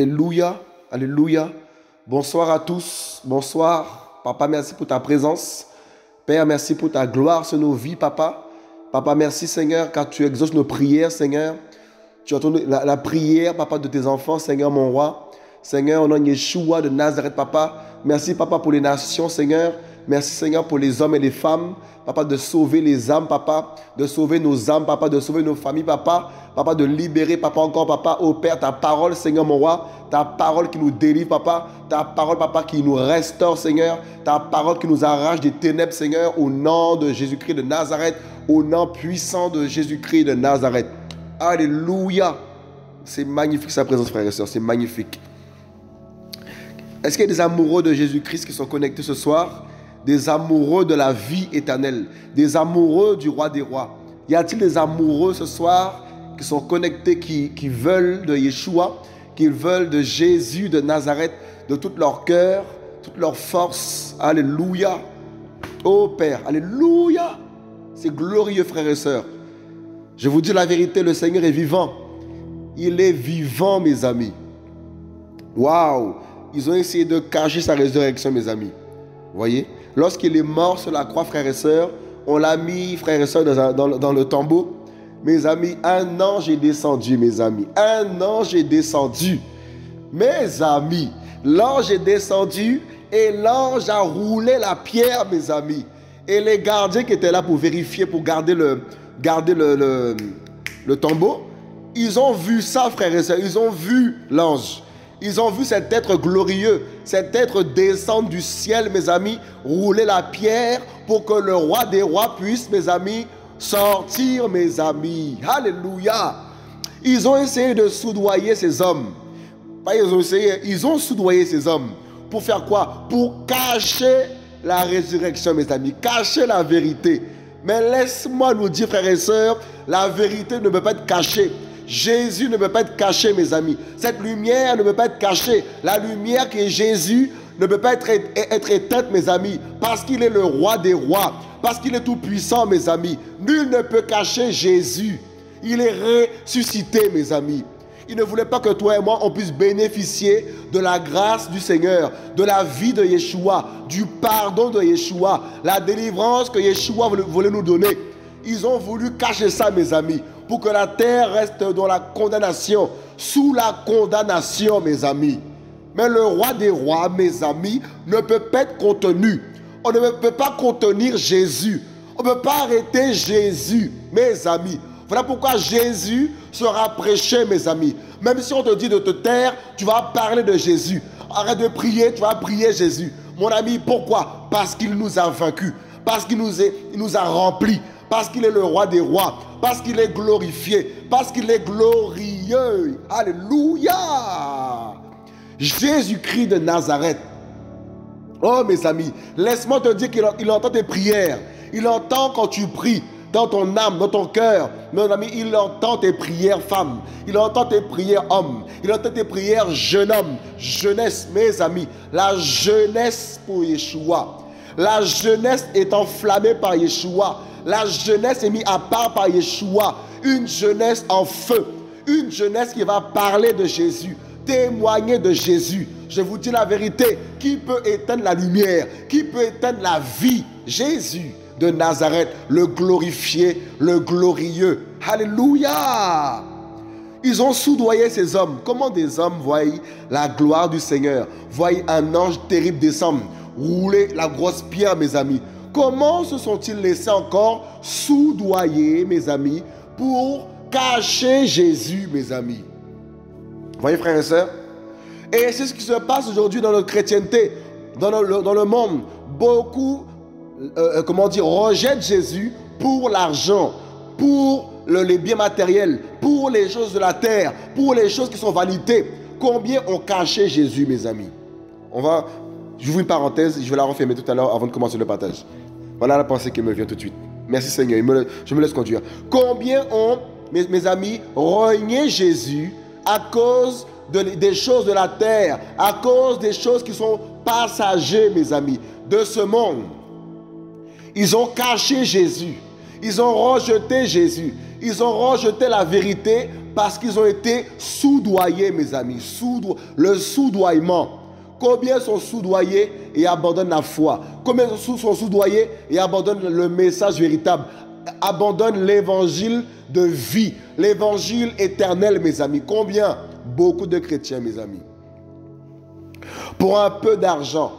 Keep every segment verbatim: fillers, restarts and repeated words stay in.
Alléluia, alléluia. Bonsoir à tous, bonsoir. Papa, merci pour ta présence. Père, merci pour ta gloire sur nos vies, Papa. Papa, merci, Seigneur, car tu exauces nos prières, Seigneur. Tu entends la, la prière, Papa, de tes enfants, Seigneur, mon roi. Seigneur, au nom de Yehoshua de Nazareth, Papa. Merci, Papa, pour les nations, Seigneur. Merci, Seigneur, pour les hommes et les femmes, Papa, de sauver les âmes, Papa, de sauver nos âmes, Papa, de sauver nos familles, Papa, Papa, de libérer, Papa, encore, Papa, ô Père, ta parole, Seigneur, mon roi, ta parole qui nous délivre, Papa, ta parole, Papa, qui nous restaure, Seigneur, ta parole qui nous arrache des ténèbres, Seigneur, au nom de Jésus-Christ de Nazareth, au nom puissant de Jésus-Christ de Nazareth. Alléluia. C'est magnifique sa présence, frères et sœurs, c'est magnifique. Est-ce qu'il y a des amoureux de Jésus-Christ qui sont connectés ce soir? Des amoureux de la vie éternelle, des amoureux du roi des rois. Y a-t-il des amoureux ce soir qui sont connectés, qui, qui veulent de Yehoshua, qui veulent de Jésus de Nazareth, de tout leur cœur, toute leur force? Alléluia. Oh Père, alléluia. C'est glorieux, frères et sœurs. Je vous dis la vérité, le Seigneur est vivant. Il est vivant, mes amis. Waouh. Ils ont essayé de cacher sa résurrection, mes amis. Voyez, lorsqu'il est mort sur la croix, frères et sœurs, on l'a mis, frères et sœurs, dans, dans, dans le tombeau. Mes amis, un ange est descendu, mes amis. Un ange est descendu. Mes amis, l'ange est descendu et l'ange a roulé la pierre, mes amis. Et les gardiens qui étaient là pour vérifier, pour garder le, garder le, le, le tombeau, ils ont vu ça, frères et sœurs. Ils ont vu l'ange. Ils ont vu cet être glorieux, cet être descendre du ciel, mes amis, rouler la pierre pour que le roi des rois puisse, mes amis, sortir, mes amis. Alléluia. Ils ont essayé de soudoyer ces hommes. Pas ils ont essayé, ils ont soudoyé ces hommes. Pour faire quoi? Pour cacher la résurrection, mes amis. Cacher la vérité. Mais laisse-moi nous dire, frères et sœurs, la vérité ne peut pas être cachée. Jésus ne peut pas être caché, mes amis. Cette lumière ne peut pas être cachée. La lumière qui est Jésus ne peut pas être, être éteinte, mes amis, parce qu'il est le roi des rois, parce qu'il est tout puissant, mes amis. Nul ne peut cacher Jésus. Il est ressuscité, mes amis. Il ne voulait pas que toi et moi, on puisse bénéficier de la grâce du Seigneur, de la vie de Yehoshua, du pardon de Yehoshua, la délivrance que Yehoshua voulait nous donner. Ils ont voulu cacher ça, mes amis, pour que la terre reste dans la condamnation, sous la condamnation, mes amis. Mais le roi des rois, mes amis, ne peut pas être contenu. On ne peut pas contenir Jésus. On ne peut pas arrêter Jésus, mes amis. Voilà pourquoi Jésus sera prêché, mes amis. Même si on te dit de te taire, tu vas parler de Jésus. Arrête de prier, tu vas prier Jésus. Mon ami, pourquoi? Parce qu'il nous a vaincus, parce qu'il nous, nous a remplis, parce qu'il est le roi des rois, parce qu'il est glorifié, parce qu'il est glorieux. Alléluia. Jésus-Christ de Nazareth. Oh mes amis, laisse-moi te dire qu'il entend tes prières. Il entend quand tu pries, dans ton âme, dans ton cœur. Mon ami, il entend tes prières femmes. Il entend tes prières hommes. Il entend tes prières jeune homme, jeunesse, mes amis. La jeunesse pour Yehoshua. La jeunesse est enflammée par Yehoshua. La jeunesse est mise à part par Yehoshua. Une jeunesse en feu. Une jeunesse qui va parler de Jésus. Témoigner de Jésus. Je vous dis la vérité. Qui peut éteindre la lumière? Qui peut éteindre la vie? Jésus de Nazareth. Le glorifié, le glorieux. Alléluia. Ils ont soudoyé ces hommes. Comment des hommes voient la gloire du Seigneur? Voient un ange terrible descendre, rouler la grosse pierre, mes amis. Comment se sont-ils laissés encore soudoyer, mes amis, pour cacher Jésus, mes amis? Vous voyez, frères et sœurs? Et c'est ce qui se passe aujourd'hui dans notre chrétienté, dans le, dans le monde. Beaucoup, euh, comment dire, rejettent Jésus pour l'argent, pour le, les biens matériels, pour les choses de la terre, pour les choses qui sont vanité. Combien ont caché Jésus, mes amis? On va... J'ouvre une parenthèse, je vais la refermer tout à l'heure avant de commencer le partage. Voilà la pensée qui me vient tout de suite. Merci Seigneur, je me laisse conduire. Combien ont, mes, mes amis, renié Jésus à cause de, des choses de la terre, à cause des choses qui sont passagères, mes amis, de ce monde. Ils ont caché Jésus, ils ont rejeté Jésus, ils ont rejeté la vérité parce qu'ils ont été soudoyés, mes amis. Soudo... Le soudoiement. Combien sont soudoyés et abandonnent la foi? Combien sont soudoyés et abandonnent le message véritable? Abandonnent l'évangile de vie, l'évangile éternel, mes amis. Combien? Beaucoup de chrétiens, mes amis. Pour un peu d'argent,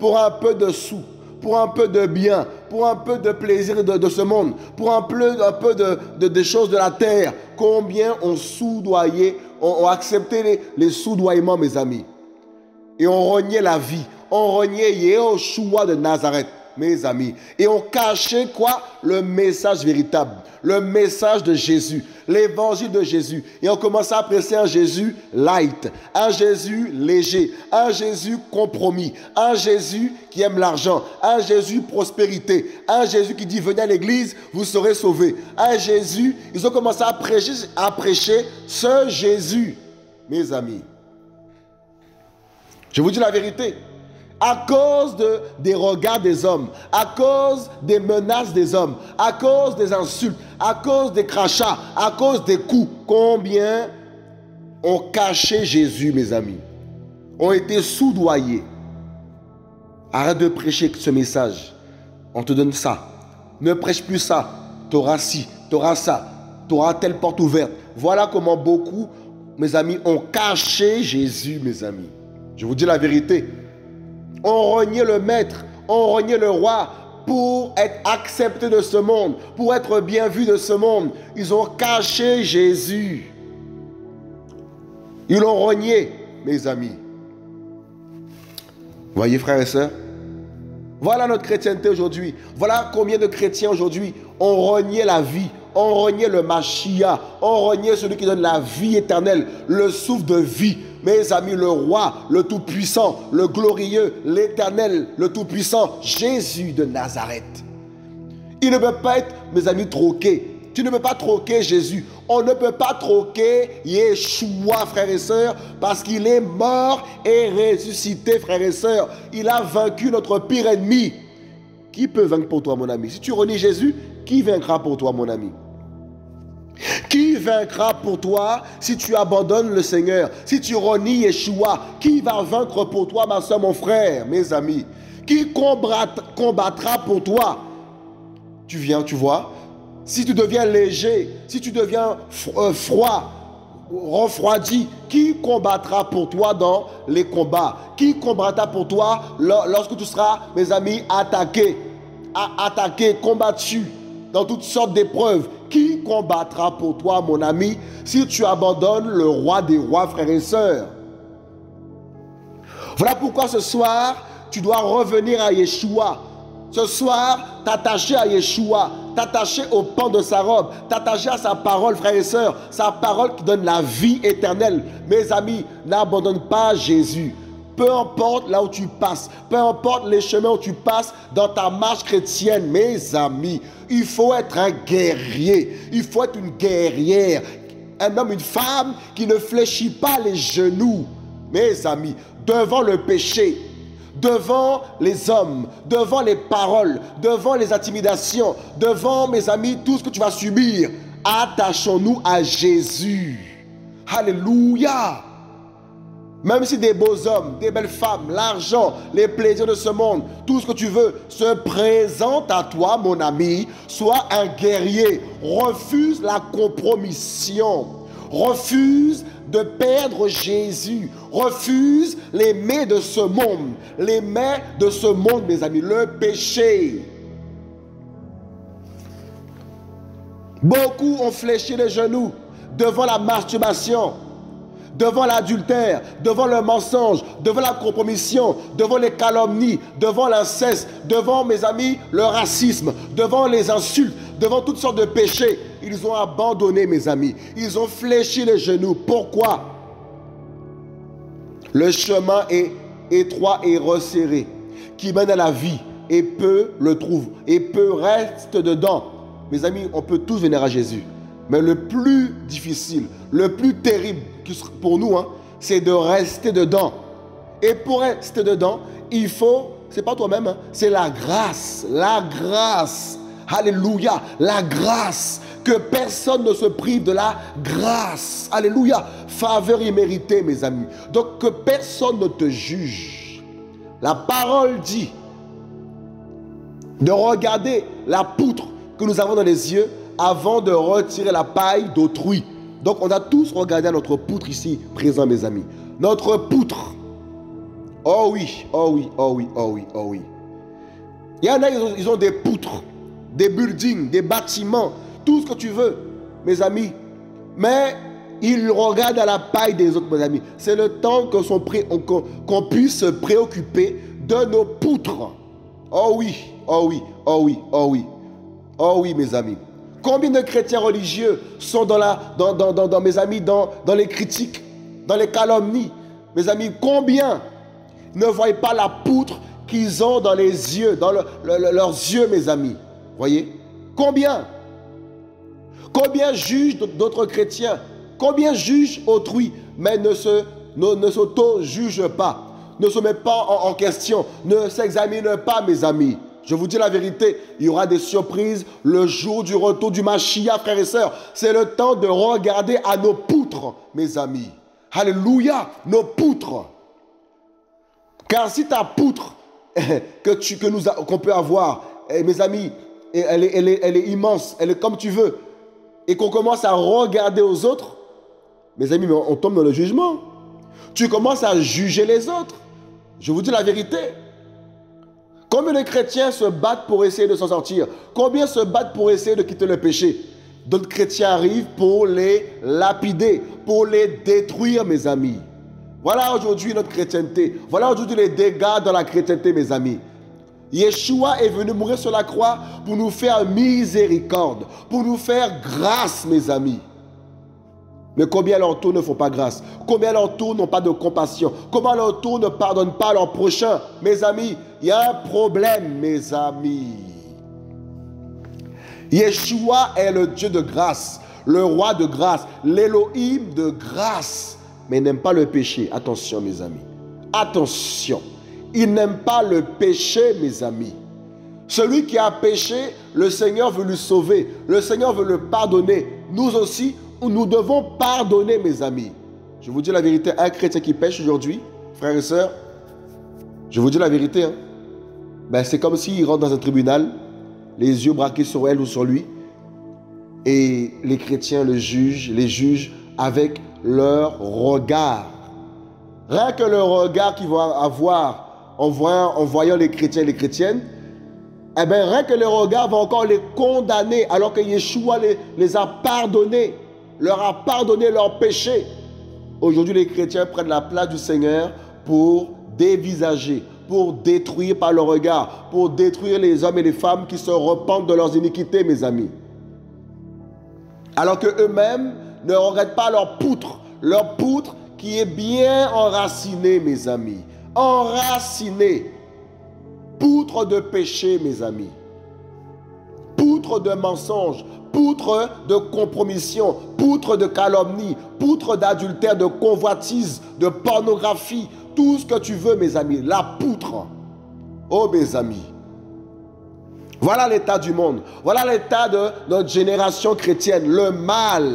pour un peu de sous, pour un peu de bien, pour un peu de plaisir de, de ce monde, pour un peu, un peu de, de, de choses de la terre, combien ont soudoyé, ont, ont accepté les, les soudoiements, mes amis. Et ont renié la vie, ont renié Yehoshua de Nazareth, mes amis. Et ont caché quoi? Le message véritable, le message de Jésus, l'évangile de Jésus. Et on commence à prêcher un Jésus light, un Jésus léger, un Jésus compromis, un Jésus qui aime l'argent, un Jésus prospérité, un Jésus qui dit venez à l'église, vous serez sauvés. Un Jésus, ils ont commencé à prêcher, à prêcher ce Jésus, mes amis. Je vous dis la vérité. À cause de, des regards des hommes, à cause des menaces des hommes, à cause des insultes, à cause des crachats, à cause des coups, combien ont caché Jésus, mes amis, ont été soudoyés. Arrête de prêcher ce message. On te donne ça. Ne prêche plus ça. T'auras ci, t'auras ça, t'auras telle porte ouverte. Voilà comment beaucoup, mes amis, ont caché Jésus, mes amis. Je vous dis la vérité. On reniait le maître, on reniait le roi pour être accepté de ce monde, pour être bien vu de ce monde. Ils ont caché Jésus. Ils l'ont renié, mes amis. Voyez, frères et sœurs, voilà notre chrétienté aujourd'hui. Voilà combien de chrétiens aujourd'hui ont renié la vie, ont renié le Mashiach, ont renié celui qui donne la vie éternelle, le souffle de vie. Mes amis, le roi, le tout-puissant, le glorieux, l'éternel, le tout-puissant, Jésus de Nazareth. Il ne peut pas être, mes amis, troqué. Tu ne peux pas troquer Jésus. On ne peut pas troquer Yeshua, frères et sœurs, parce qu'il est mort et ressuscité, frères et sœurs. Il a vaincu notre pire ennemi. Qui peut vaincre pour toi, mon ami? Si tu renies Jésus, qui vaincra pour toi, mon ami? Qui vaincra pour toi si tu abandonnes le Seigneur? Si tu renies Yeshua, qui va vaincre pour toi, ma soeur, mon frère, mes amis? Qui combattra pour toi? Tu viens, tu vois. Si tu deviens léger, si tu deviens froid, refroidi, qui combattra pour toi dans les combats? Qui combattra pour toi lorsque tu seras, mes amis, attaqué, attaqué, combattu dans toutes sortes d'épreuves? Qui combattra pour toi, mon ami, si tu abandonnes le roi des rois, frères et sœurs? Voilà pourquoi ce soir, tu dois revenir à Yeshua. Ce soir, t'attacher à Yeshua, t'attacher au pan de sa robe, t'attacher à sa parole, frères et sœurs, sa parole qui donne la vie éternelle. Mes amis, n'abandonne pas Jésus. Peu importe là où tu passes, peu importe les chemins où tu passes dans ta marche chrétienne, mes amis, il faut être un guerrier, il faut être une guerrière, un homme, une femme qui ne fléchit pas les genoux, mes amis, devant le péché, devant les hommes, devant les paroles, devant les intimidations, devant, mes amis, tout ce que tu vas subir. Attachons-nous à Jésus. Alléluia! Même si des beaux hommes, des belles femmes, l'argent, les plaisirs de ce monde, tout ce que tu veux, se présente à toi, mon ami. Sois un guerrier. Refuse la compromission. Refuse de perdre Jésus. Refuse les mets de ce monde. Les mets de ce monde, mes amis. Le péché. Beaucoup ont fléchi les genoux devant la masturbation, devant l'adultère, devant le mensonge, devant la compromission, devant les calomnies, devant l'inceste, devant, mes amis, le racisme, devant les insultes, devant toutes sortes de péchés. Ils ont abandonné, mes amis. Ils ont fléchi les genoux. Pourquoi? Le chemin est étroit et resserré, qui mène à la vie, et peu le trouve, et peu reste dedans. Mes amis, on peut tous venir à Jésus. Mais le plus difficile, le plus terrible pour nous, hein, c'est de rester dedans. Et pour rester dedans, il faut, c'est pas toi-même, hein, c'est la grâce, la grâce. Alléluia. La grâce. Que personne ne se prive de la grâce. Alléluia. Faveur imméritée, mes amis. Donc, que personne ne te juge. La parole dit de regarder la poutre que nous avons dans les yeux avant de retirer la paille d'autrui. Donc, on a tous regardé notre poutre ici, présent, mes amis. Notre poutre. Oh oui, oh oui, oh oui, oh oui, oh oui. Il y en a, ils ont, ils ont des poutres, des buildings, des bâtiments, tout ce que tu veux, mes amis. Mais ils regardent à la paille des autres, mes amis. C'est le temps que son pré, on, qu'on puisse se préoccuper de nos poutres. Oh oui, oh oui, oh oui, oh oui. Oh oui, mes amis. Combien de chrétiens religieux sont dans, la, dans, dans, dans, dans mes amis, dans, dans les critiques, dans les calomnies, mes amis, combien ne voient pas la poutre qu'ils ont dans les yeux, dans le, le, le, leurs yeux, mes amis. Voyez, combien, combien jugent d'autres chrétiens, combien jugent autrui, mais ne se, ne, ne s'auto-jugent pas, ne se mettent pas en, en question, ne s'examinent pas, mes amis. Je vous dis la vérité, il y aura des surprises le jour du retour du Mashiach, frères et sœurs. C'est le temps de regarder à nos poutres, mes amis. Alléluia, nos poutres. Car si ta poutre que tu, que nous, qu'on peut avoir, mes amis, elle est, elle est, elle est immense, elle est comme tu veux, et qu'on commence à regarder aux autres, mes amis, on tombe dans le jugement. Tu commences à juger les autres. Je vous dis la vérité. Combien de chrétiens se battent pour essayer de s'en sortir? Combien se battent pour essayer de quitter le péché? D'autres chrétiens arrivent pour les lapider, pour les détruire, mes amis. Voilà aujourd'hui notre chrétienté. Voilà aujourd'hui les dégâts dans la chrétienté, mes amis. Yeshua est venu mourir sur la croix pour nous faire miséricorde, pour nous faire grâce, mes amis. Mais combien à leur tour ne font pas grâce? Combien à leur tour n'ont pas de compassion? Combien à leur tour ne pardonnent pas leur prochain? Mes amis, il y a un problème, mes amis. Yeshua est le Dieu de grâce, le roi de grâce, l'Elohim de grâce, mais il n'aime pas le péché. Attention, mes amis. Attention. Il n'aime pas le péché, mes amis. Celui qui a péché, le Seigneur veut le sauver. Le Seigneur veut le pardonner. Nous aussi, nous devons pardonner, mes amis. Je vous dis la vérité, un chrétien qui pêche aujourd'hui, frères et sœurs, je vous dis la vérité, hein, ben c'est comme s'il rentre dans un tribunal, les yeux braqués sur elle ou sur lui, et les chrétiens le jugent, les jugent avec leur regard. Rien que le regard qu'ils vont avoir en voyant, en voyant les chrétiens et les chrétiennes, eh bien, rien que le regard va encore les condamner, alors que Yeshua les, les a pardonnés, leur a pardonné leurs péchés. Aujourd'hui, les chrétiens prennent la place du Seigneur pour dévisager, pour détruire par le regard, pour détruire les hommes et les femmes qui se repentent de leurs iniquités, mes amis. Alors qu'eux-mêmes ne regrettent pas leur poutre, leur poutre qui est bien enracinée, mes amis. Enracinée. Poutre de péché, mes amis. Poutre de mensonge, poutre de compromission, poutre de calomnie, poutre d'adultère, de convoitise, de pornographie, tout ce que tu veux, mes amis, la poutre. Oh, mes amis, voilà l'état du monde, voilà l'état de notre génération chrétienne, le mal.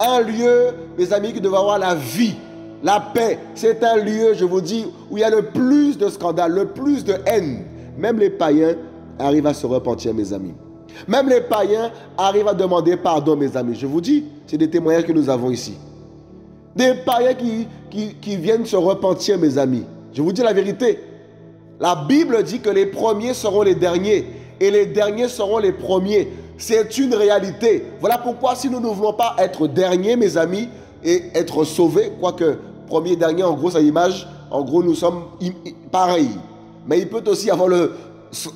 Un lieu, mes amis, qui devrait avoir la vie, la paix, c'est un lieu, je vous dis, où il y a le plus de scandales, le plus de haine. Même les païens arrivent à se repentir, mes amis. Même les païens arrivent à demander pardon, mes amis. Je vous dis, c'est des témoignages que nous avons ici. Des païens qui, qui, qui viennent se repentir, mes amis. Je vous dis la vérité. La Bible dit que les premiers seront les derniers et les derniers seront les premiers. C'est une réalité. Voilà pourquoi si nous ne voulons pas être derniers, mes amis, et être sauvés, quoique premier et dernier, en gros, c'est l'image. En gros, nous sommes pareils. Mais il peut aussi avoir le,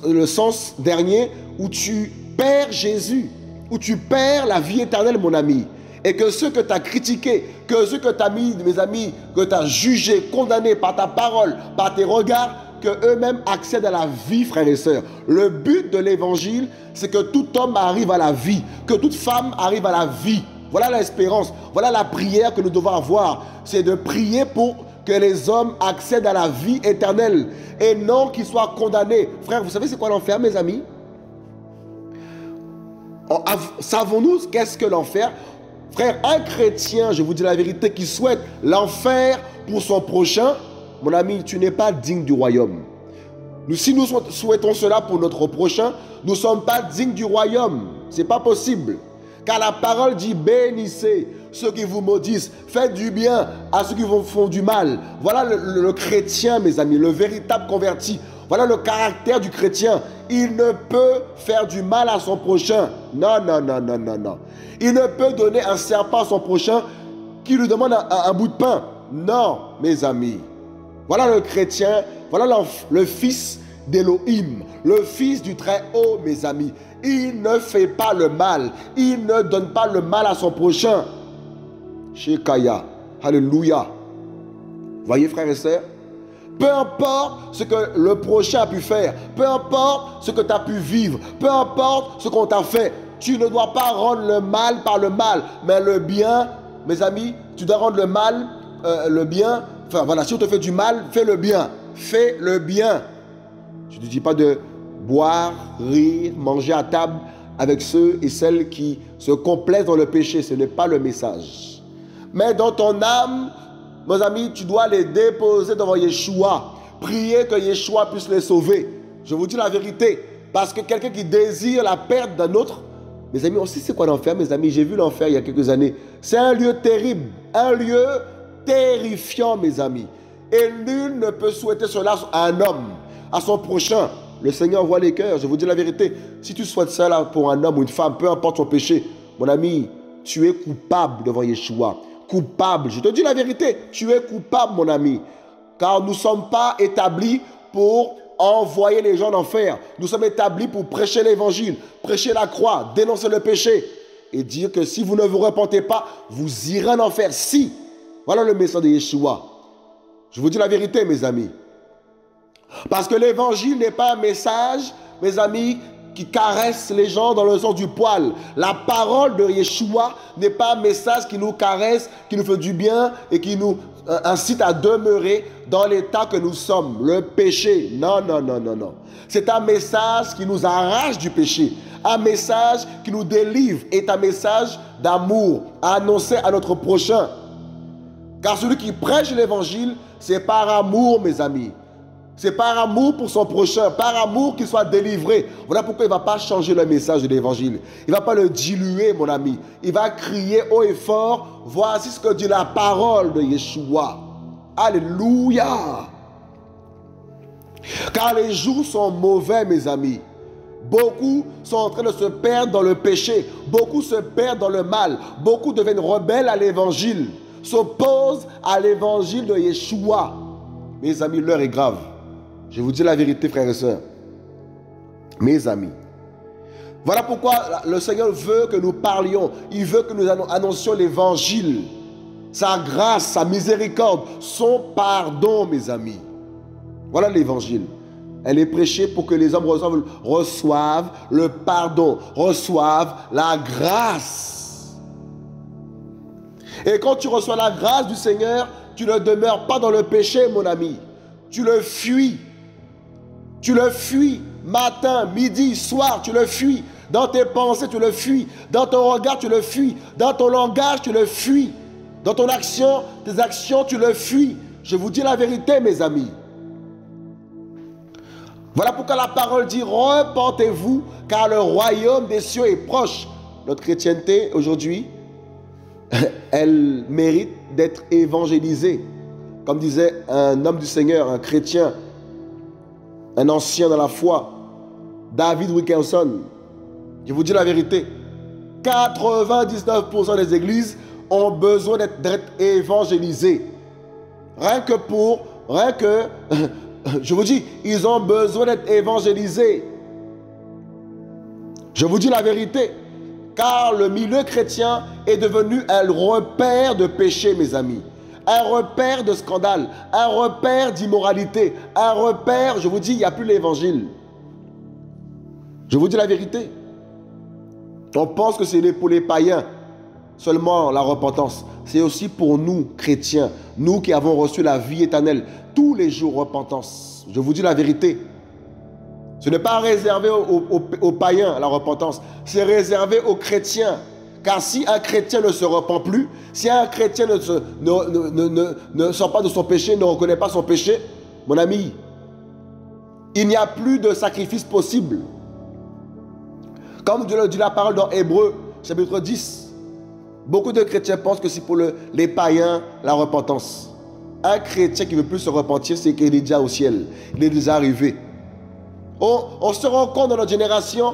le sens dernier où tu perds Jésus, où tu perds la vie éternelle, mon ami. Et que ceux que tu as critiqués, que ceux que tu as mis, mes amis, que tu as jugés, condamnés par ta parole, par tes regards, que eux-mêmes accèdent à la vie, frères et sœurs. Le but de l'évangile, c'est que tout homme arrive à la vie, que toute femme arrive à la vie. Voilà l'espérance, voilà la prière que nous devons avoir. C'est de prier pour que les hommes accèdent à la vie éternelle et non qu'ils soient condamnés. Frères, vous savez c'est quoi l'enfer, mes amis ? Savons-nous qu'est-ce que l'enfer? Frère, un chrétien, je vous dis la vérité, qui souhaite l'enfer pour son prochain, mon ami, tu n'es pas digne du royaume. Nous, si nous souhaitons cela pour notre prochain, nous ne sommes pas dignes du royaume. Ce n'est pas possible. Car la parole dit, bénissez ceux qui vous maudissent, faites du bien à ceux qui vous font du mal. Voilà le, le, le chrétien, mes amis, le véritable converti. Voilà le caractère du chrétien. Il ne peut faire du mal à son prochain. Non, non, non, non, non, non. Il ne peut donner un serpent à son prochain qui lui demande un, un, un bout de pain. Non, mes amis. Voilà le chrétien, voilà le fils d'Elohim, le fils du Très-Haut, mes amis. Il ne fait pas le mal, il ne donne pas le mal à son prochain. Shekaya, alléluia. Voyez frères et sœurs, peu importe ce que le prochain a pu faire, peu importe ce que tu as pu vivre, peu importe ce qu'on t'a fait, tu ne dois pas rendre le mal par le mal, mais le bien, mes amis, tu dois rendre le mal, euh, le bien, enfin voilà, si on te fait du mal, fais le bien, fais le bien. Je ne dis pas de boire, rire, manger à table avec ceux et celles qui se complaisent dans le péché. Ce n'est pas le message. Mais dans ton âme, mes amis, tu dois les déposer devant Yehoshua. Prier que Yehoshua puisse les sauver. Je vous dis la vérité. Parce que quelqu'un qui désire la perte d'un autre, mes amis, on sait c'est quoi l'enfer, mes amis. J'ai vu l'enfer il y a quelques années. C'est un lieu terrible, un lieu terrifiant, mes amis. Et nul ne peut souhaiter cela à un homme, à son prochain. Le Seigneur voit les cœurs, je vous dis la vérité. Si tu souhaites cela pour un homme ou une femme, peu importe son péché, mon ami, tu es coupable devant Yehoshua. Coupable, je te dis la vérité, tu es coupable, mon ami. Car nous ne sommes pas établis pour envoyer les gens en enfer. Nous sommes établis pour prêcher l'évangile, prêcher la croix, dénoncer le péché. Et dire que si vous ne vous repentez pas, vous irez en enfer. Si, voilà le message de Yehoshua. Je vous dis la vérité, mes amis. Parce que l'évangile n'est pas un message, mes amis, qui caresse les gens dans le sens du poil. La parole de Yehoshua n'est pas un message qui nous caresse, qui nous fait du bien et qui nous incite à demeurer dans l'état que nous sommes, le péché. Non, non, non, non, non. C'est un message qui nous arrache du péché, un message qui nous délivre et un message d'amour à annoncer à notre prochain. Car celui qui prêche l'évangile, c'est par amour, mes amis. C'est par amour pour son prochain, par amour qu'il soit délivré. Voilà pourquoi il ne va pas changer le message de l'évangile. Il ne va pas le diluer, mon ami. Il va crier haut et fort, voici ce que dit la parole de Yehoshua. Alléluia. Car les jours sont mauvais, mes amis. Beaucoup sont en train de se perdre dans le péché. Beaucoup se perdent dans le mal. Beaucoup deviennent rebelles à l'évangile. S'opposent à l'évangile de Yehoshua. Mes amis, l'heure est grave. Je vous dis la vérité, frères et sœurs. Mes amis. Voilà pourquoi le Seigneur veut que nous parlions. Il veut que nous annoncions l'évangile. Sa grâce, sa miséricorde, son pardon, mes amis. Voilà l'évangile. Elle est prêchée pour que les hommes reçoivent, reçoivent le pardon, reçoivent la grâce. Et quand tu reçois la grâce du Seigneur, tu ne demeures pas dans le péché, mon ami. Tu le fuis. Tu le fuis matin, midi, soir, tu le fuis. Dans tes pensées, tu le fuis. Dans ton regard, tu le fuis. Dans ton langage, tu le fuis. Dans ton action, tes actions, tu le fuis. Je vous dis la vérité, mes amis. Voilà pourquoi la parole dit, repentez-vous, car le royaume des cieux est proche. Notre chrétienté, aujourd'hui, elle mérite d'être évangélisée. Comme disait un homme du Seigneur, un chrétien, un ancien dans la foi, David Wilkerson. Je vous dis la vérité. quatre-vingt-dix-neuf pour cent des églises ont besoin d'être évangélisées. Rien que pour, rien que, je vous dis, ils ont besoin d'être évangélisés. Je vous dis la vérité. Car le milieu chrétien est devenu un repère de péché, mes amis. Un repère de scandale, un repère d'immoralité, un repère, je vous dis, il n'y a plus l'évangile. Je vous dis la vérité. On pense que c'est pour les païens seulement la repentance. C'est aussi pour nous, chrétiens, nous qui avons reçu la vie éternelle. Tous les jours repentance. Je vous dis la vérité. Ce n'est pas réservé aux, aux, aux païens, la repentance. C'est réservé aux chrétiens. Car si un chrétien ne se repent plus, si un chrétien ne, se, ne, ne, ne, ne sort pas de son péché, ne reconnaît pas son péché, mon ami, il n'y a plus de sacrifice possible. Comme Dieu le dit la parole dans Hébreux, chapitre dix, beaucoup de chrétiens pensent que c'est pour le, les païens la repentance. Un chrétien qui ne veut plus se repentir, c'est qu'il est déjà au ciel, il est déjà arrivé. On, on se rend compte dans notre génération,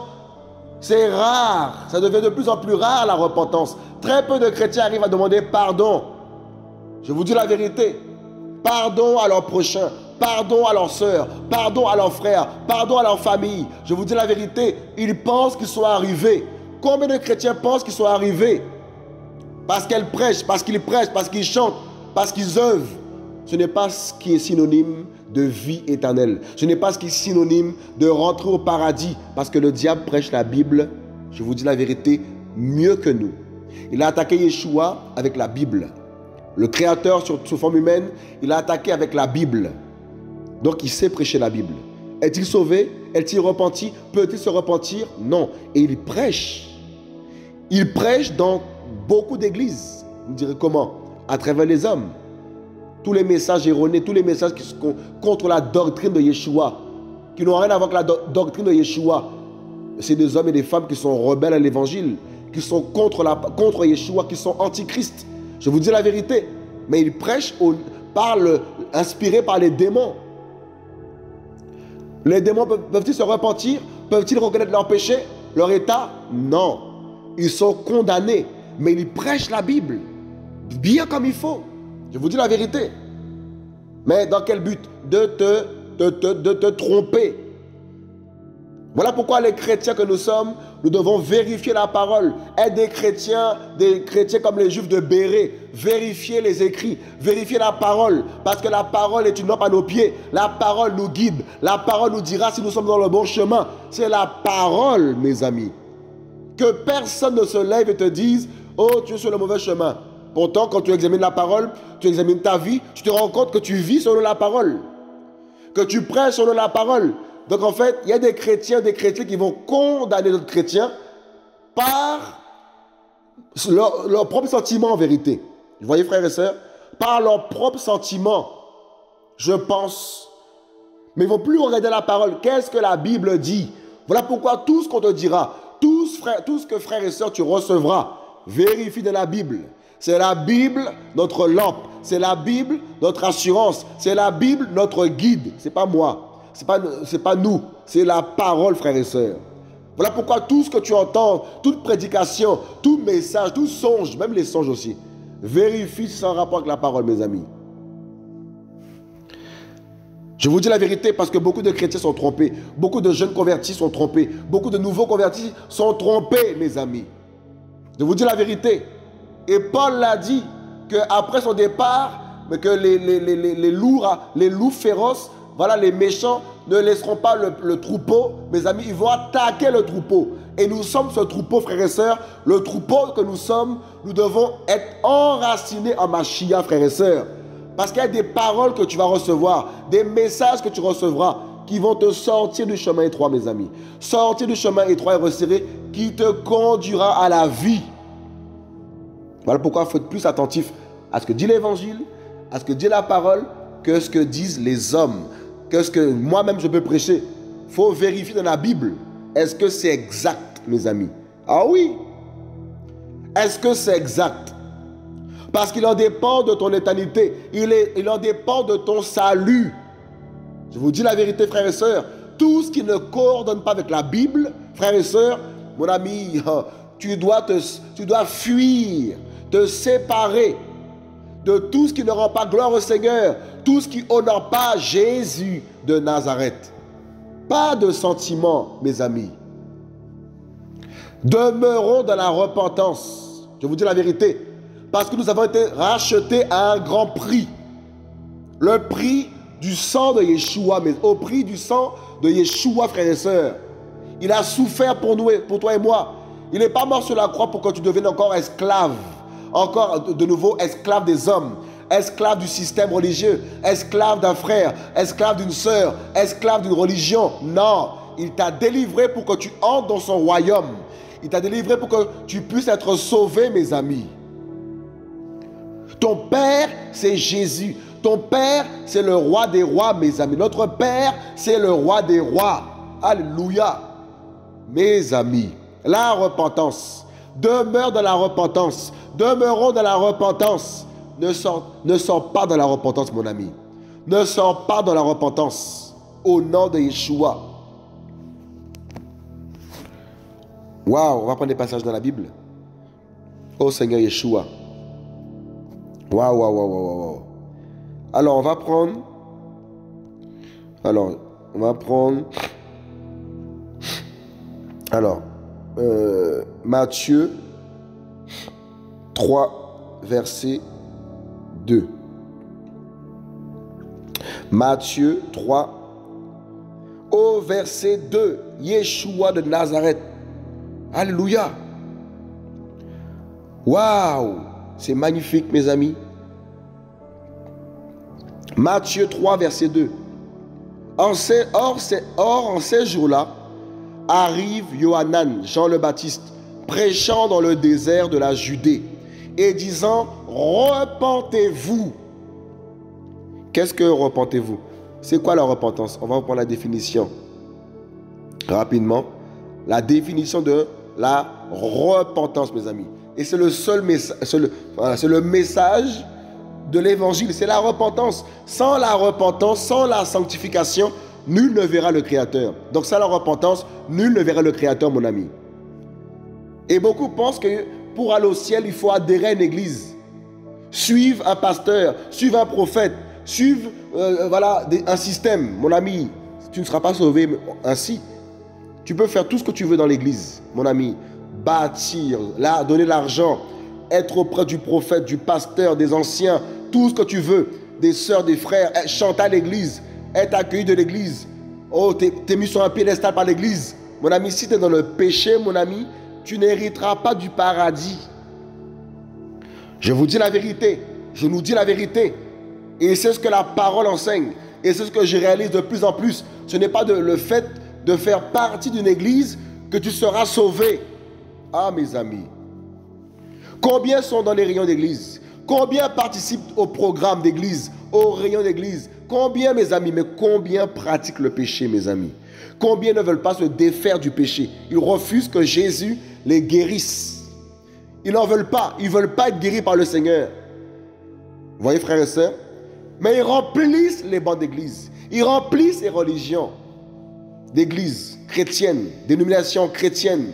c'est rare, ça devient de plus en plus rare la repentance. Très peu de chrétiens arrivent à demander pardon. Je vous dis la vérité, pardon à leur prochain, pardon à leur soeur, pardon à leur frère, pardon à leur famille. Je vous dis la vérité, ils pensent qu'ils sont arrivés. Combien de chrétiens pensent qu'ils sont arrivés? Parce qu'elles prêchent, parce qu'ils prêchent, parce qu'ils chantent, parce qu'ils œuvrent. Ce n'est pas ce qui est synonyme de vie éternelle. Ce n'est pas ce qui est synonyme de rentrer au paradis. Parce que le diable prêche la Bible, je vous dis la vérité, mieux que nous. Il a attaqué Yehoshua avec la Bible. Le Créateur sur, sous forme humaine, il a attaqué avec la Bible. Donc il sait prêcher la Bible. Est-il sauvé? Est-il repenti? Peut-il se repentir? Non. Et il prêche. Il prêche dans beaucoup d'églises. Vous me direz comment? À travers les hommes. Tous les messages erronés, tous les messages qui sont contre la doctrine de Yehoshua, qui n'ont rien à voir avec la do doctrine de Yehoshua. C'est des hommes et des femmes qui sont rebelles à l'évangile, qui sont contre, la, contre Yehoshua, qui sont antichrist. Je vous dis la vérité. Mais ils prêchent au, par le, inspirés par les démons. Les démons peuvent-ils se repentir? Peuvent-ils reconnaître leur péché, leur état? Non. Ils sont condamnés. Mais ils prêchent la Bible, bien comme il faut. Je vous dis la vérité. Mais dans quel but? De te, de, te, de te tromper. Voilà pourquoi les chrétiens que nous sommes, nous devons vérifier la parole. Être des chrétiens, des chrétiens comme les juifs de Béret. Vérifier les écrits, vérifier la parole. Parce que la parole est une lampe à nos pieds. La parole nous guide. La parole nous dira si nous sommes dans le bon chemin. C'est la parole, mes amis. Que personne ne se lève et te dise « Oh, tu es sur le mauvais chemin ». Pourtant, quand tu examines la parole, tu examines ta vie, tu te rends compte que tu vis selon la parole, que tu prêches selon la parole. Donc en fait, il y a des chrétiens, des chrétiens qui vont condamner d'autres chrétiens par leur, leur propre sentiment en vérité. Vous voyez, frères et sœurs, par leur propre sentiment, je pense. Mais ils ne vont plus regarder la parole. Qu'est-ce que la Bible dit? Voilà pourquoi tout ce qu'on te dira, tout ce, frère, tout ce que frères et sœurs tu recevras, vérifie de la Bible. C'est la Bible, notre lampe. C'est la Bible, notre assurance. C'est la Bible, notre guide. C'est pas moi. C'est pas, c'est pas nous. C'est la parole, frères et sœurs. Voilà pourquoi tout ce que tu entends, toute prédication, tout message, tout songe, même les songes aussi, vérifie sans rapport avec la parole, mes amis. Je vous dis la vérité parce que beaucoup de chrétiens sont trompés. Beaucoup de jeunes convertis sont trompés. Beaucoup de nouveaux convertis sont trompés, mes amis. Je vous dis la vérité. Et Paul l'a dit qu'après son départ, mais que les, les, les, les, les lourds, les loups féroces, voilà, les méchants ne laisseront pas le, le troupeau. Mes amis, ils vont attaquer le troupeau. Et nous sommes ce troupeau, frères et sœurs. Le troupeau que nous sommes, nous devons être enracinés en Machia, frères et sœurs. Parce qu'il y a des paroles que tu vas recevoir, des messages que tu recevras qui vont te sortir du chemin étroit, mes amis. Sortir du chemin étroit et resserré qui te conduira à la vie. Voilà pourquoi il faut être plus attentif à ce que dit l'évangile, à ce que dit la parole, que ce que disent les hommes, que ce que moi-même je peux prêcher. Il faut vérifier dans la Bible. Est-ce que c'est exact, mes amis? Ah oui! Est-ce que c'est exact? Parce qu'il en dépend de ton éternité. Il, est, il en dépend de ton salut. Je vous dis la vérité, frères et sœurs. Tout ce qui ne coordonne pas avec la Bible, frères et sœurs, mon ami, tu dois, te, tu dois fuir. Te séparer de tout ce qui ne rend pas gloire au Seigneur, tout ce qui n'honore pas Jésus de Nazareth. Pas de sentiments, mes amis. Demeurons dans la repentance. Je vous dis la vérité. Parce que nous avons été rachetés à un grand prix. Le prix du sang de Yehoshua, mais au prix du sang de Yehoshua, frères et sœurs. Il a souffert pour nous, pour toi et moi. Il n'est pas mort sur la croix pour que tu deviennes encore esclave. Encore de nouveau esclave des hommes, esclave du système religieux, esclave d'un frère, esclave d'une sœur, esclave d'une religion. Non, Il t'a délivré pour que tu entres dans son royaume. Il t'a délivré pour que tu puisses être sauvé, mes amis. Ton Père, c'est Jésus. Ton Père, c'est le roi des rois, mes amis. Notre Père, c'est le roi des rois. Alléluia. Mes amis, la repentance. Demeure dans la repentance. Demeurons dans la repentance. Ne sors, ne sors pas dans la repentance, mon ami. Ne sors pas dans la repentance. Au nom de Yeshua. Waouh, on va prendre des passages dans la Bible. Oh Seigneur Yeshua. Waouh, waouh, waouh, waouh, waouh. Alors, on va prendre... Alors, on va prendre... Alors, euh, Matthieu trois, verset deux. Matthieu trois, au verset deux, Yeshua de Nazareth. Alléluia. Waouh, c'est magnifique, mes amis. Matthieu trois, verset deux. Or, c'est, or, c'est, or en ces jours-là, arrive Yohanan, Jean le Baptiste, prêchant dans le désert de la Judée et disant, repentez-vous. Qu'est-ce que repentez-vous? C'est quoi la repentance? On va prendre la définition rapidement. La définition de la repentance, mes amis. Et c'est le seul message, c'est le, voilà, c'est le message de l'évangile, c'est la repentance. Sans la repentance, sans la sanctification, nul ne verra le Créateur. Donc sans la repentance, nul ne verra le Créateur, mon ami. Et beaucoup pensent que pour aller au ciel, il faut adhérer à une église, suivre un pasteur, suivre un prophète, suivre euh, voilà, des, un système. Mon ami, tu ne seras pas sauvé ainsi. Tu peux faire tout ce que tu veux dans l'église, mon ami. Bâtir, là, donner l'argent, être auprès du prophète, du pasteur, des anciens, tout ce que tu veux, des sœurs, des frères, chanter à l'église, être accueilli de l'église. Oh, t'es, t'es mis sur un piédestal par l'église. Mon ami, si t'es dans le péché, mon ami, tu n'hériteras pas du paradis. Je vous dis la vérité. Je nous dis la vérité. Et c'est ce que la parole enseigne. Et c'est ce que je réalise de plus en plus. Ce n'est pas de, le fait de faire partie d'une église que tu seras sauvé. Ah, mes amis. Combien sont dans les rayons d'église? Combien participent au programme d'église, au rayon d'église? Combien, mes amis, mais combien pratiquent le péché, mes amis? Combien ne veulent pas se défaire du péché? Ils refusent que Jésus les guérisse. Ils n'en veulent pas. Ils ne veulent pas être guéris par le Seigneur. Vous voyez, frères et sœurs? Mais ils remplissent les bancs d'église. Ils remplissent les religions d'église chrétienne, dénomination chrétienne.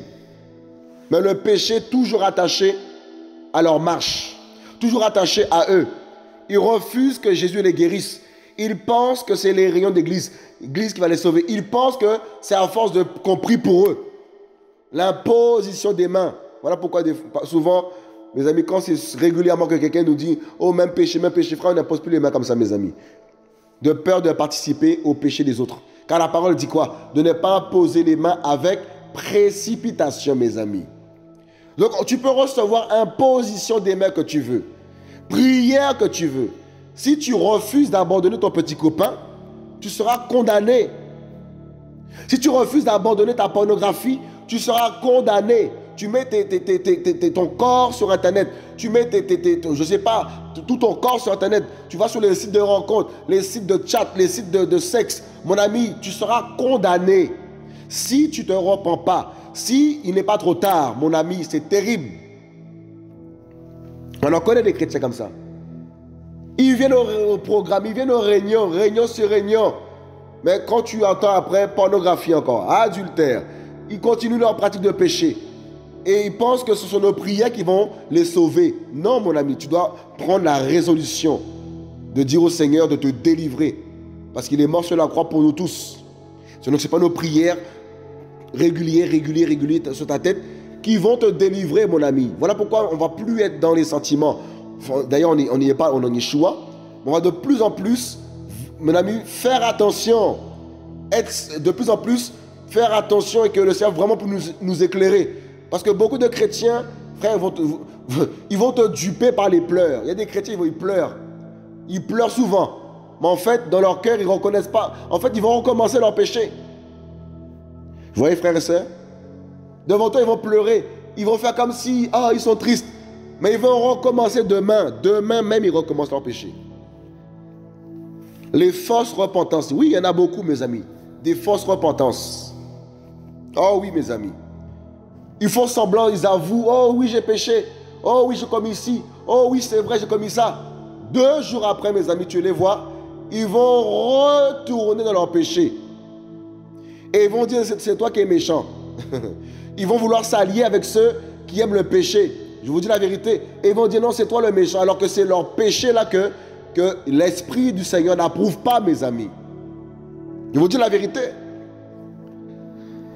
Mais le péché toujours attaché à leur marche, toujours attaché à eux. Ils refusent que Jésus les guérisse. Ils pensent que c'est les rayons d'église, l'église qui va les sauver. Ils pensent que c'est à force de qu'on prie pour eux. L'imposition des mains. Voilà pourquoi des, souvent, mes amis, quand c'est régulièrement que quelqu'un nous dit « Oh, même péché, même péché, frère, on n'impose plus les mains comme ça, mes amis. » De peur de participer au péché des autres. Car la parole dit quoi? De ne pas imposer les mains avec précipitation, mes amis. Donc, tu peux recevoir imposition des mains que tu veux. Prière que tu veux. Si tu refuses d'abandonner ton petit copain, tu seras condamné. Si tu refuses d'abandonner ta pornographie, tu seras condamné. Tu mets tes, tes, tes, tes, tes, tes, ton corps sur Internet. Tu mets, tes, tes, tes, tes, je sais pas, tout ton corps sur Internet. Tu vas sur les sites de rencontres, les sites de chat, les sites de, de sexe. Mon ami, tu seras condamné. Si tu ne te repens pas, si il n'est pas trop tard, mon ami, c'est terrible. On en connaît des chrétiens comme ça. Ils viennent au, au programme, ils viennent aux réunions, réunion sur réunion. Mais quand tu entends après, pornographie encore, adultère, ils continuent leur pratique de péché. Et ils pensent que ce sont nos prières qui vont les sauver. Non, mon ami, tu dois prendre la résolution de dire au Seigneur de te délivrer. Parce qu'il est mort sur la croix pour nous tous. Donc, ce n'est pas nos prières régulières, régulières, régulières sur ta tête qui vont te délivrer, mon ami. Voilà pourquoi on ne va plus être dans les sentiments. D'ailleurs, on n'y est pas, on en est choix. On va de plus en plus, mon ami, faire attention. Être de plus en plus, faire attention et que le Seigneur vraiment pour nous, nous éclairer. Parce que beaucoup de chrétiens, frère, vont te, ils vont te duper par les pleurs. Il y a des chrétiens, ils pleurent. Ils pleurent souvent. Mais en fait, dans leur cœur, ils ne reconnaissent pas. En fait, ils vont recommencer leur péché. Vous voyez, frères et sœurs, devant toi, ils vont pleurer. Ils vont faire comme si, ah, ils sont tristes. Mais ils vont recommencer demain. Demain même, ils recommencent leur péché. Les fausses repentances. Oui, il y en a beaucoup, mes amis. Des fausses repentances. Oh oui, mes amis. Ils font semblant, ils avouent. Oh oui, j'ai péché. Oh oui, j'ai commis ci. Oh oui, c'est vrai, j'ai commis ça. Deux jours après, mes amis, tu les vois. Ils vont retourner dans leur péché. Et ils vont dire, c'est toi qui es méchant. Ils vont vouloir s'allier avec ceux qui aiment le péché. Je vous dis la vérité. Et ils vont dire, non, c'est toi le méchant. Alors que c'est leur péché là que, que l'Esprit du Seigneur n'approuve pas, mes amis. Je vous dis la vérité.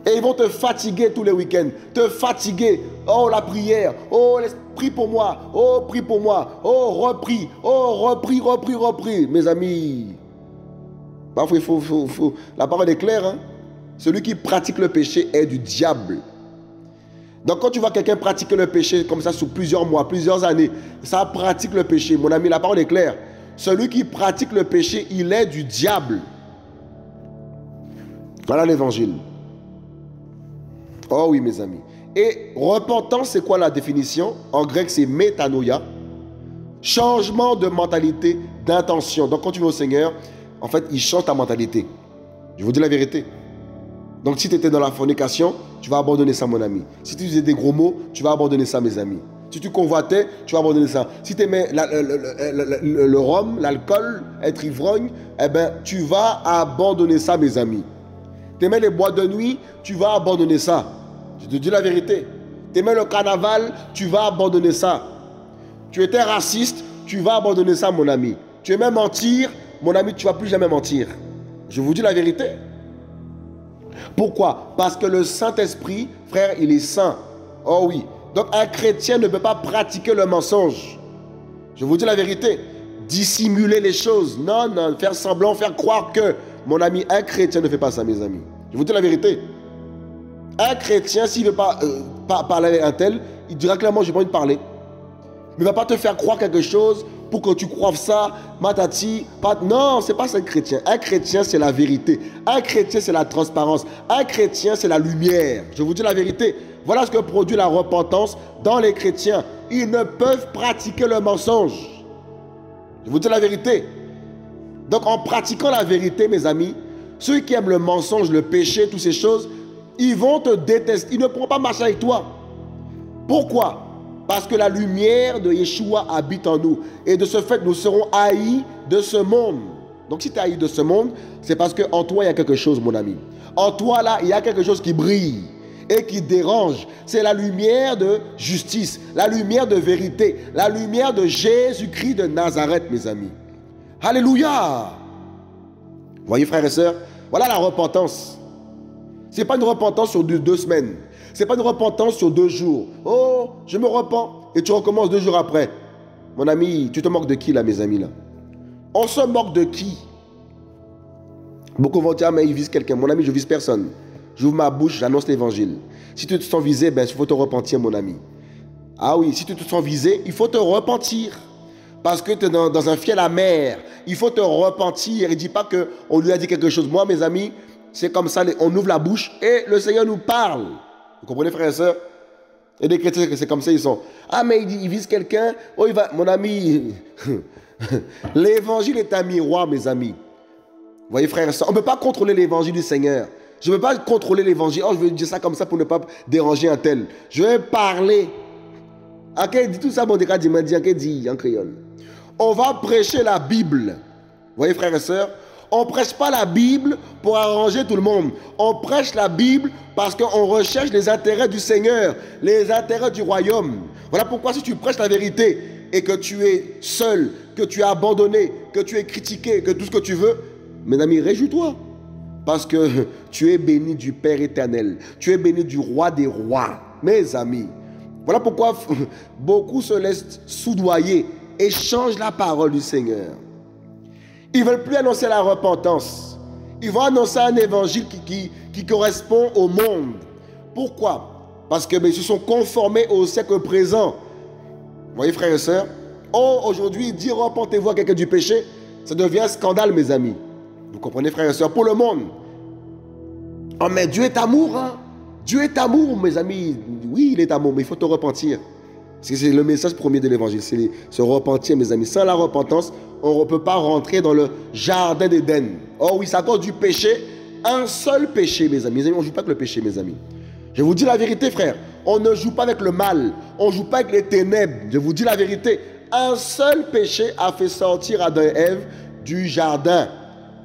Et ils vont te fatiguer tous les week-ends. Te fatiguer. Oh, la prière. Oh, prie pour moi. Oh, prie pour moi. Oh, repris. Oh, repris, repris, repris. Mes amis. Bah, faut, faut, faut, faut. La parole est claire, hein? Celui qui pratique le péché est du diable. Donc quand tu vois quelqu'un pratiquer le péché comme ça sur plusieurs mois, plusieurs années, ça pratique le péché. Mon ami, la parole est claire. Celui qui pratique le péché, il est du diable. Voilà l'évangile. Oh oui, mes amis. Et repentance, c'est quoi la définition? En grec, c'est métanoïa. Changement de mentalité, d'intention. Donc quand tu vas au Seigneur, en fait, il change ta mentalité. Je vous dis la vérité. Donc si tu étais dans la fornication, tu vas abandonner ça, mon ami. Si tu disais des gros mots, tu vas abandonner ça, mes amis. Si tu convoitais, tu vas abandonner ça. Si tu aimais la, le, le, le, le rhum, l'alcool, être ivrogne, eh bien, tu vas abandonner ça, mes amis. Tu aimais les boîtes de nuit, tu vas abandonner ça. Je te dis la vérité. Tu aimais le carnaval, tu vas abandonner ça. Tu étais raciste, tu vas abandonner ça, mon ami. Tu aimais mentir, mon ami, tu ne vas plus jamais mentir. Je vous dis la vérité. Pourquoi? Parce que le Saint-Esprit, frère, il est saint. Oh oui. Donc un chrétien ne peut pas pratiquer le mensonge. Je vous dis la vérité. Dissimuler les choses. Non, non. Faire semblant, faire croire que... Mon ami, un chrétien ne fait pas ça, mes amis. Je vous dis la vérité. Un chrétien, s'il ne veut pas, euh, pas parler avec un tel, il dira clairement, j'ai pas envie de parler. Mais il ne va pas te faire croire quelque chose pour que tu croives ça, matati, pat... Non, c'est pas ça un chrétien. Un chrétien, c'est la vérité. Un chrétien, c'est la transparence. Un chrétien, c'est la lumière. Je vous dis la vérité. Voilà ce que produit la repentance dans les chrétiens. Ils ne peuvent pratiquer le mensonge. Je vous dis la vérité. Donc, en pratiquant la vérité, mes amis, ceux qui aiment le mensonge, le péché, toutes ces choses, ils vont te détester. Ils ne pourront pas marcher avec toi. Pourquoi? Parce que la lumière de Yeshua habite en nous. Et de ce fait, nous serons haïs de ce monde. Donc, si tu es haï de ce monde, c'est parce qu'en toi, il y a quelque chose, mon ami. En toi, là, il y a quelque chose qui brille et qui dérange. C'est la lumière de justice, la lumière de vérité, la lumière de Jésus-Christ de Nazareth, mes amis. Alléluia! Voyez, frères et sœurs, voilà la repentance. Ce n'est pas une repentance sur deux, deux semaines. Ce n'est pas une repentance sur deux jours. Oh, je me repens et tu recommences deux jours après. Mon ami, tu te moques de qui là, mes amis là? On se moque de qui? Beaucoup vont dire, ah, mais ils visent quelqu'un. Mon ami, je ne vise personne. J'ouvre ma bouche, j'annonce l'évangile. Si tu te sens visé, ben, il faut te repentir, mon ami. Ah oui, si tu te sens visé, il faut te repentir. Parce que tu es dans, dans un fiel amer. Il faut te repentir. Il ne dit pas qu'on lui a dit quelque chose. Moi, mes amis, c'est comme ça. On ouvre la bouche et le Seigneur nous parle. Vous comprenez, frères et sœurs? Et des chrétiens, c'est comme ça, ils sont. Ah, mais il, il vise quelqu'un. Oh, il va. Mon ami, l'évangile est un miroir, mes amis. Vous voyez, frères et sœurs, on ne peut pas contrôler l'évangile du Seigneur. Je ne peux pas contrôler l'évangile. Oh, je veux dire ça comme ça pour ne pas déranger un tel. Je vais parler. Okay, dit tout ça, bon, il m'a dit, okay, dit en créole. On va prêcher la Bible. Vous voyez, frères et sœurs, on ne prêche pas la Bible pour arranger tout le monde. On prêche la Bible parce qu'on recherche les intérêts du Seigneur, les intérêts du royaume. Voilà pourquoi si tu prêches la vérité et que tu es seul, que tu es abandonné, que tu es critiqué, que tout ce que tu veux, mes amis, réjouis-toi. Parce que tu es béni du Père éternel. Tu es béni du roi des rois, mes amis. Voilà pourquoi beaucoup se laissent soudoyer et changent la parole du Seigneur. Ils ne veulent plus annoncer la repentance. Ils vont annoncer un évangile qui, qui, qui correspond au monde. Pourquoi? Parce qu'ils se sont conformés au siècle présent. Vous voyez, frères et sœurs, oh, aujourd'hui, dire repentez-vous à quelqu'un du péché, ça devient un scandale, mes amis. Vous comprenez, frères et sœurs, pour le monde. Oh, mais Dieu est amour, hein? Dieu est amour, mes amis. Oui, il est amour, mais il faut te repentir. C'est le message premier de l'évangile, c'est se repentir, mes amis. Sans la repentance, on ne peut pas rentrer dans le jardin d'Éden. Oh oui, c'est à cause du péché, un seul péché, mes amis. Mes amis, on ne joue pas avec le péché, mes amis. Je vous dis la vérité, frère. On ne joue pas avec le mal, on ne joue pas avec les ténèbres. Je vous dis la vérité. Un seul péché a fait sortir Adam et Ève du jardin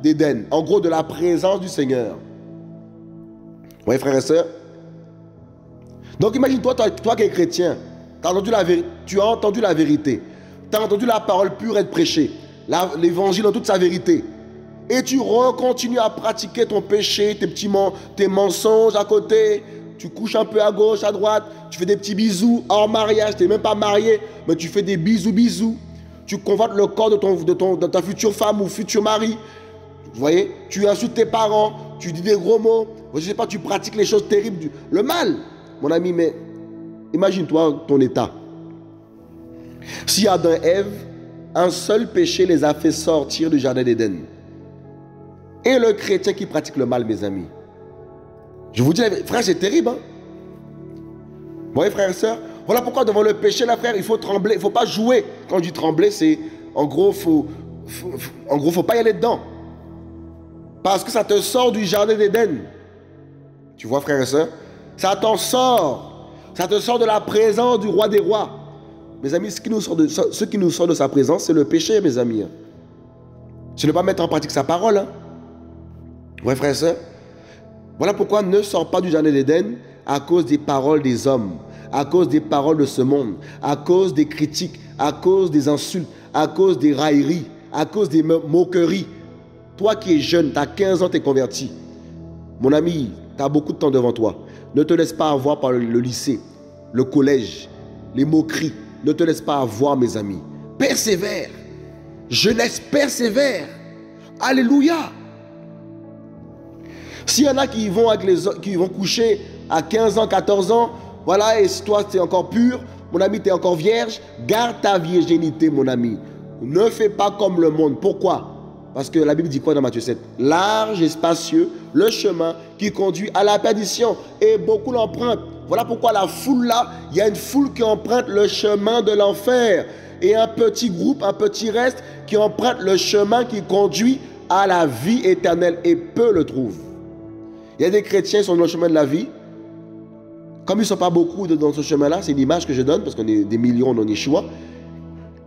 d'Éden. En gros, de la présence du Seigneur. Vous voyez, frères et sœurs? Donc imagine-toi, toi, toi qui es chrétien, t'as entendu la, tu as entendu la vérité. Tu as entendu la parole pure être prêchée, l'évangile dans toute sa vérité. Et tu continues à pratiquer ton péché, tes petits tes mensonges à côté. Tu couches un peu à gauche, à droite. Tu fais des petits bisous hors mariage. Tu n'es même pas marié, mais tu fais des bisous, bisous. Tu convoites le corps de, ton, de, ton, de ta future femme ou futur mari. Vous voyez, tu insultes tes parents. Tu dis des gros mots. Je sais pas, tu pratiques les choses terribles. Du, le mal, mon ami, mais... Imagine-toi ton état. Si Adam et Ève, un seul péché les a fait sortir du jardin d'Éden. Et le chrétien qui pratique le mal, mes amis. Je vous dis, frère, c'est terrible. Hein? Vous voyez, frères et sœurs, voilà pourquoi devant le péché, là, frère, il faut trembler. Il ne faut pas jouer. Quand je dis trembler, c'est en gros, faut, faut, en gros, faut pas y aller dedans. Parce que ça te sort du jardin d'Éden. Tu vois, frères et sœurs, ça t'en sort. Ça te sort de la présence du roi des rois. Mes amis, ce qui nous sort de, ce qui nous sort de sa présence, c'est le péché, mes amis. C'est ne pas mettre en pratique sa parole. Hein. Ouais, frères et sœurs. Voilà pourquoi ne sort pas du jardin d'Éden à cause des paroles des hommes, à cause des paroles de ce monde, à cause des critiques, à cause des insultes, à cause des railleries, à cause des moqueries. Toi qui es jeune, tu as quinze ans, tu es converti. Mon ami, tu as beaucoup de temps devant toi. Ne te laisse pas avoir par le lycée, le collège, les moqueries. Ne te laisse pas avoir, mes amis. Persévère. Jeunesse persévère. Alléluia. S'il y en a qui vont, avec les, qui vont coucher à quinze ans, quatorze ans, voilà, et si toi, tu es encore pur, mon ami, tu es encore vierge, garde ta virginité, mon ami. Ne fais pas comme le monde. Pourquoi? Parce que la Bible dit quoi dans Matthieu sept? Large et spacieux, le chemin qui conduit à la perdition. Et beaucoup l'empruntent. Voilà pourquoi la foule là, il y a une foule qui emprunte le chemin de l'enfer. Et un petit groupe, un petit reste qui emprunte le chemin qui conduit à la vie éternelle. Et peu le trouvent. Il y a des chrétiens qui sont dans le chemin de la vie. Comme ils ne sont pas beaucoup dans ce chemin là, c'est une image que je donne parce qu'on est des millions dans Yeshua.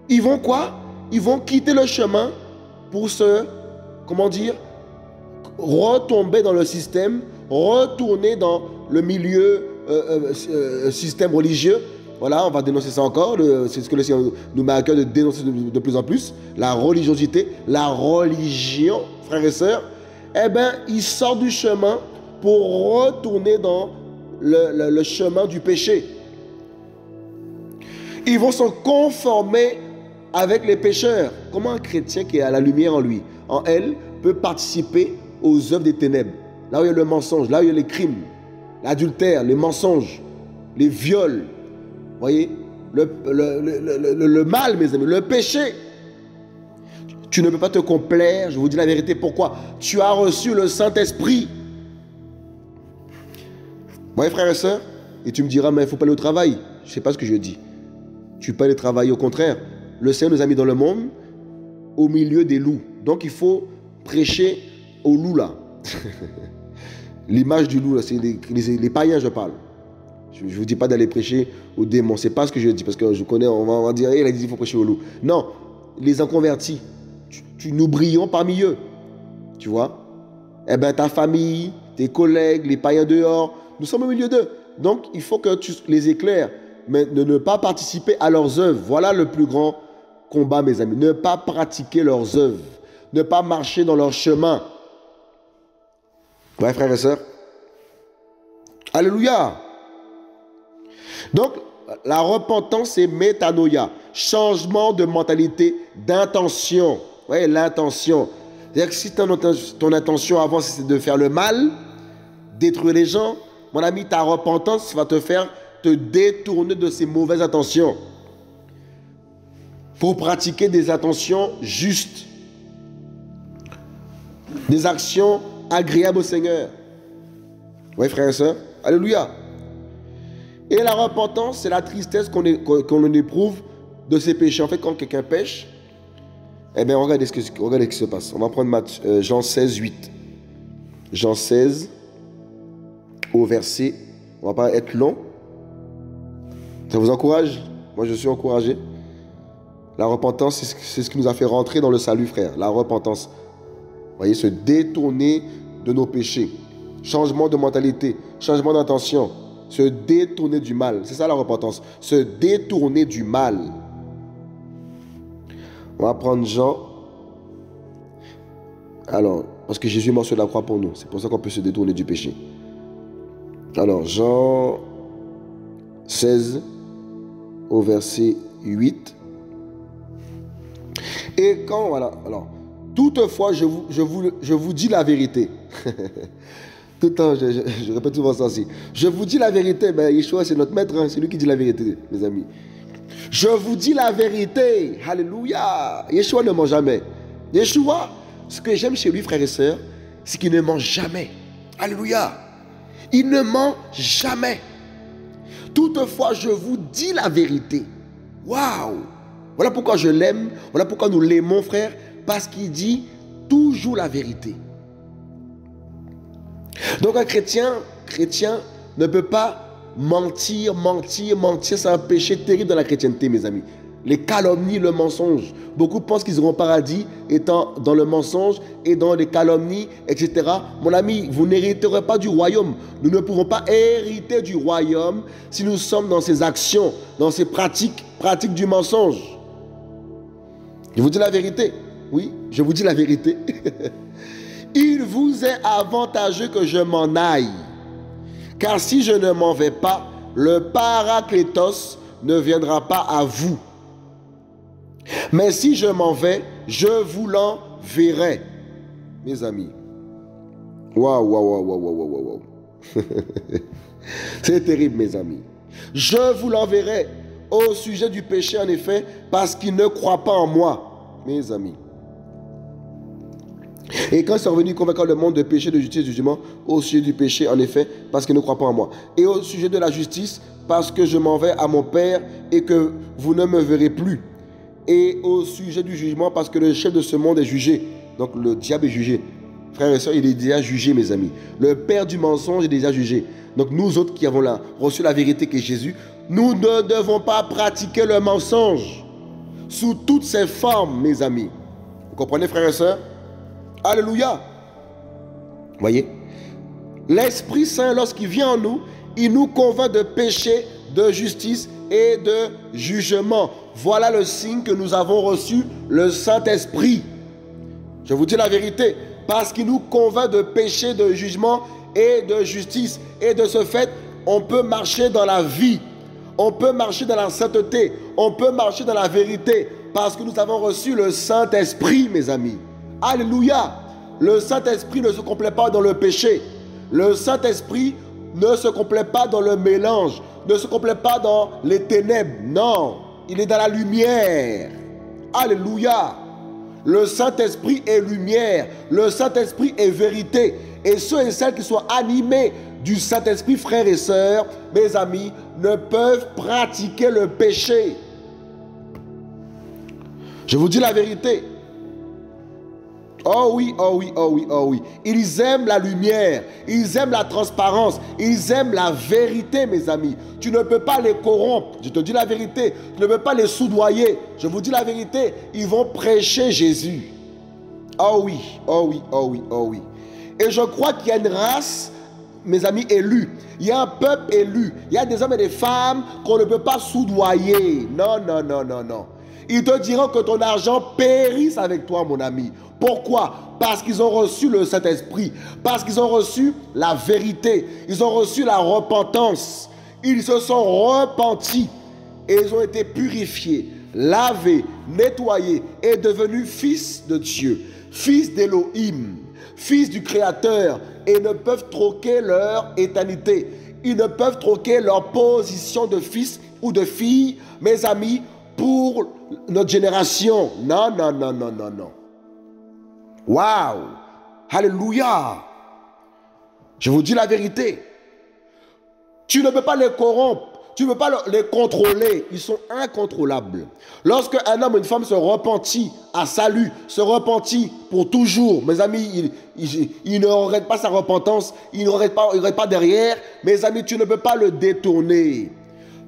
Ils vont quoi? Ils vont quitter le chemin pour se, comment dire, retomber dans le système, retourner dans le milieu, euh, euh, système religieux. Voilà, on va dénoncer ça encore, c'est ce que le Seigneur nous met à cœur de dénoncer de, de plus en plus, la religiosité, la religion, frères et sœurs. Eh bien, ils sortent du chemin pour retourner dans le, le, le chemin du péché. Ils vont se conformer avec les pécheurs. Comment un chrétien qui a la lumière en lui, en elle, peut participer aux œuvres des ténèbres? Là où il y a le mensonge, là où il y a les crimes, l'adultère, les mensonges, les viols, vous voyez, le, le, le, le, le, le mal, mes amis, le péché. Tu ne peux pas te complaire, je vous dis la vérité, pourquoi? Tu as reçu le Saint-Esprit. Vous voyez, frères et sœurs, et tu me diras, mais il ne faut pas aller au travail. Je ne sais pas ce que je dis. Tu peux aller travailler, au contraire. Le Seigneur nous a mis dans le monde au milieu des loups. Donc il faut prêcher aux loups là. L'image du loup là, c'est les, les, les païens, je parle. Je ne vous dis pas d'aller prêcher aux démons. C'est pas ce que je dis parce que je connais, on va, on va dire, il a dit qu'il faut prêcher aux loups. Non, les inconvertis, tu, tu, nous brillons parmi eux. Tu vois? Eh bien, ta famille, tes collègues, les païens dehors, nous sommes au milieu d'eux. Donc il faut que tu les éclaires, mais de ne pas participer à leurs œuvres. Voilà le plus grand combat, mes amis, ne pas pratiquer leurs œuvres, ne pas marcher dans leur chemin. Ouais, frères et sœurs. Alléluia. Donc, la repentance, c'est métanoïa, changement de mentalité, d'intention. Ouais, l'intention. C'est-à-dire que si ton, ton intention avant, c'est de faire le mal, détruire les gens, mon ami, ta repentance va te faire te détourner de ces mauvaises intentions. Pour pratiquer des intentions justes, des actions agréables au Seigneur. Oui, frères et sœurs. Alléluia. Et la repentance, c'est la tristesse qu'on qu'on éprouve de ses péchés. En fait, quand quelqu'un pêche, eh bien, regardez ce, que, regardez ce qui se passe. On va prendre Matthieu, euh, Jean seize, huit. Jean seize, au verset. On ne va pas être long. Ça vous encourage? Moi, je suis encouragé. La repentance, c'est ce qui nous a fait rentrer dans le salut, frère. La repentance. Vous voyez, se détourner de nos péchés. Changement de mentalité, changement d'intention. Se détourner du mal. C'est ça la repentance. Se détourner du mal. On va prendre Jean. Alors, parce que Jésus est mort sur la croix pour nous. C'est pour ça qu'on peut se détourner du péché. Alors, Jean seize, au verset huit. Et quand, voilà, alors, toutefois, je vous, je vous, je vous dis la vérité. Tout le temps, je, je, je répète souvent ça aussi. Je vous dis la vérité. Ben, Yehoshua, c'est notre maître, hein, c'est lui qui dit la vérité, mes amis. Je vous dis la vérité. Alléluia. Yehoshua ne ment jamais. Yehoshua, ce que j'aime chez lui, frères et sœurs, c'est qu'il ne ment jamais. Alléluia. Il ne ment jamais. Toutefois, je vous dis la vérité. Waouh. Voilà pourquoi je l'aime. Voilà pourquoi nous l'aimons, frère. Parce qu'il dit toujours la vérité. Donc un chrétien, chrétien ne peut pas mentir, mentir, mentir. C'est un péché terrible dans la chrétienté, mes amis. Les calomnies, le mensonge. Beaucoup pensent qu'ils iront au paradis étant dans le mensonge et dans les calomnies, et cetera. Mon ami, vous n'hériterez pas du royaume. Nous ne pourrons pas hériter du royaume si nous sommes dans ces actions, dans ces pratiques, pratiques du mensonge. Je vous dis la vérité. Oui, je vous dis la vérité. Il vous est avantageux que je m'en aille. Car si je ne m'en vais pas, le Paraclétos ne viendra pas à vous. Mais si je m'en vais, je vous l'enverrai. Mes amis. Waouh, waouh, waouh, waouh, waouh, waouh. C'est terrible, mes amis. Je vous l'enverrai au sujet du péché, en effet, parce qu'il ne croit pas en moi. Mes amis. Et quand ils sont revenus convaincre le monde de péché, de justice, de jugement, au sujet du péché, en effet, parce qu'ils ne croient pas en moi. Et au sujet de la justice, parce que je m'en vais à mon Père et que vous ne me verrez plus. Et au sujet du jugement, parce que le chef de ce monde est jugé. Donc le diable est jugé. Frères et sœurs, il est déjà jugé, mes amis. Le père du mensonge est déjà jugé. Donc nous autres qui avons la, reçu la vérité qui est Jésus, nous ne devons pas pratiquer le mensonge sous toutes ses formes, mes amis. Vous comprenez, frères et sœurs? Alléluia. Voyez, l'Esprit Saint, lorsqu'il vient en nous, il nous convainc de péché, de justice et de jugement. Voilà le signe que nous avons reçu le Saint-Esprit. Je vous dis la vérité, parce qu'il nous convainc de péché, de jugement et de justice. Et de ce fait, on peut marcher dans la vie, on peut marcher dans la sainteté, on peut marcher dans la vérité, parce que nous avons reçu le Saint-Esprit, mes amis. Alléluia. Le Saint-Esprit ne se complaît pas dans le péché. Le Saint-Esprit ne se complaît pas dans le mélange. Ne se complaît pas dans les ténèbres. Non. Il est dans la lumière. Alléluia. Le Saint-Esprit est lumière. Le Saint-Esprit est vérité. Et ceux et celles qui sont animés du Saint-Esprit, frères et sœurs, mes amis, ne peuvent pratiquer le péché. Je vous dis la vérité. Oh oui, oh oui, oh oui, oh oui. Ils aiment la lumière, ils aiment la transparence, ils aiment la vérité, mes amis. Tu ne peux pas les corrompre, je te dis la vérité. Tu ne peux pas les soudoyer, je vous dis la vérité. Ils vont prêcher Jésus. Oh oui, oh oui, oh oui, oh oui. Et je crois qu'il y a une race, mes amis, élus. Il y a un peuple élu. Il y a des hommes et des femmes qu'on ne peut pas soudoyer. Non, non, non, non, non. Ils te diront que ton argent périsse avec toi, mon ami. Pourquoi? Parce qu'ils ont reçu le Saint-Esprit. Parce qu'ils ont reçu la vérité. Ils ont reçu la repentance. Ils se sont repentis. Et ils ont été purifiés, lavés, nettoyés et devenus fils de Dieu. Fils d'Elohim. Fils du Créateur. Et ne peuvent troquer leur éternité. Ils ne peuvent troquer leur position de fils ou de fille, mes amis, pour notre génération. Non, non, non, non, non, non. Waouh! Alléluia! Je vous dis la vérité. Tu ne peux pas les corrompre. Tu ne peux pas les contrôler. Ils sont incontrôlables. Lorsque un homme ou une femme se repentit à salut, se repentit pour toujours, mes amis, il, il, il ne regrette pas sa repentance, il ne regrette pas, il ne regrette pas derrière. Mes amis, tu ne peux pas le détourner.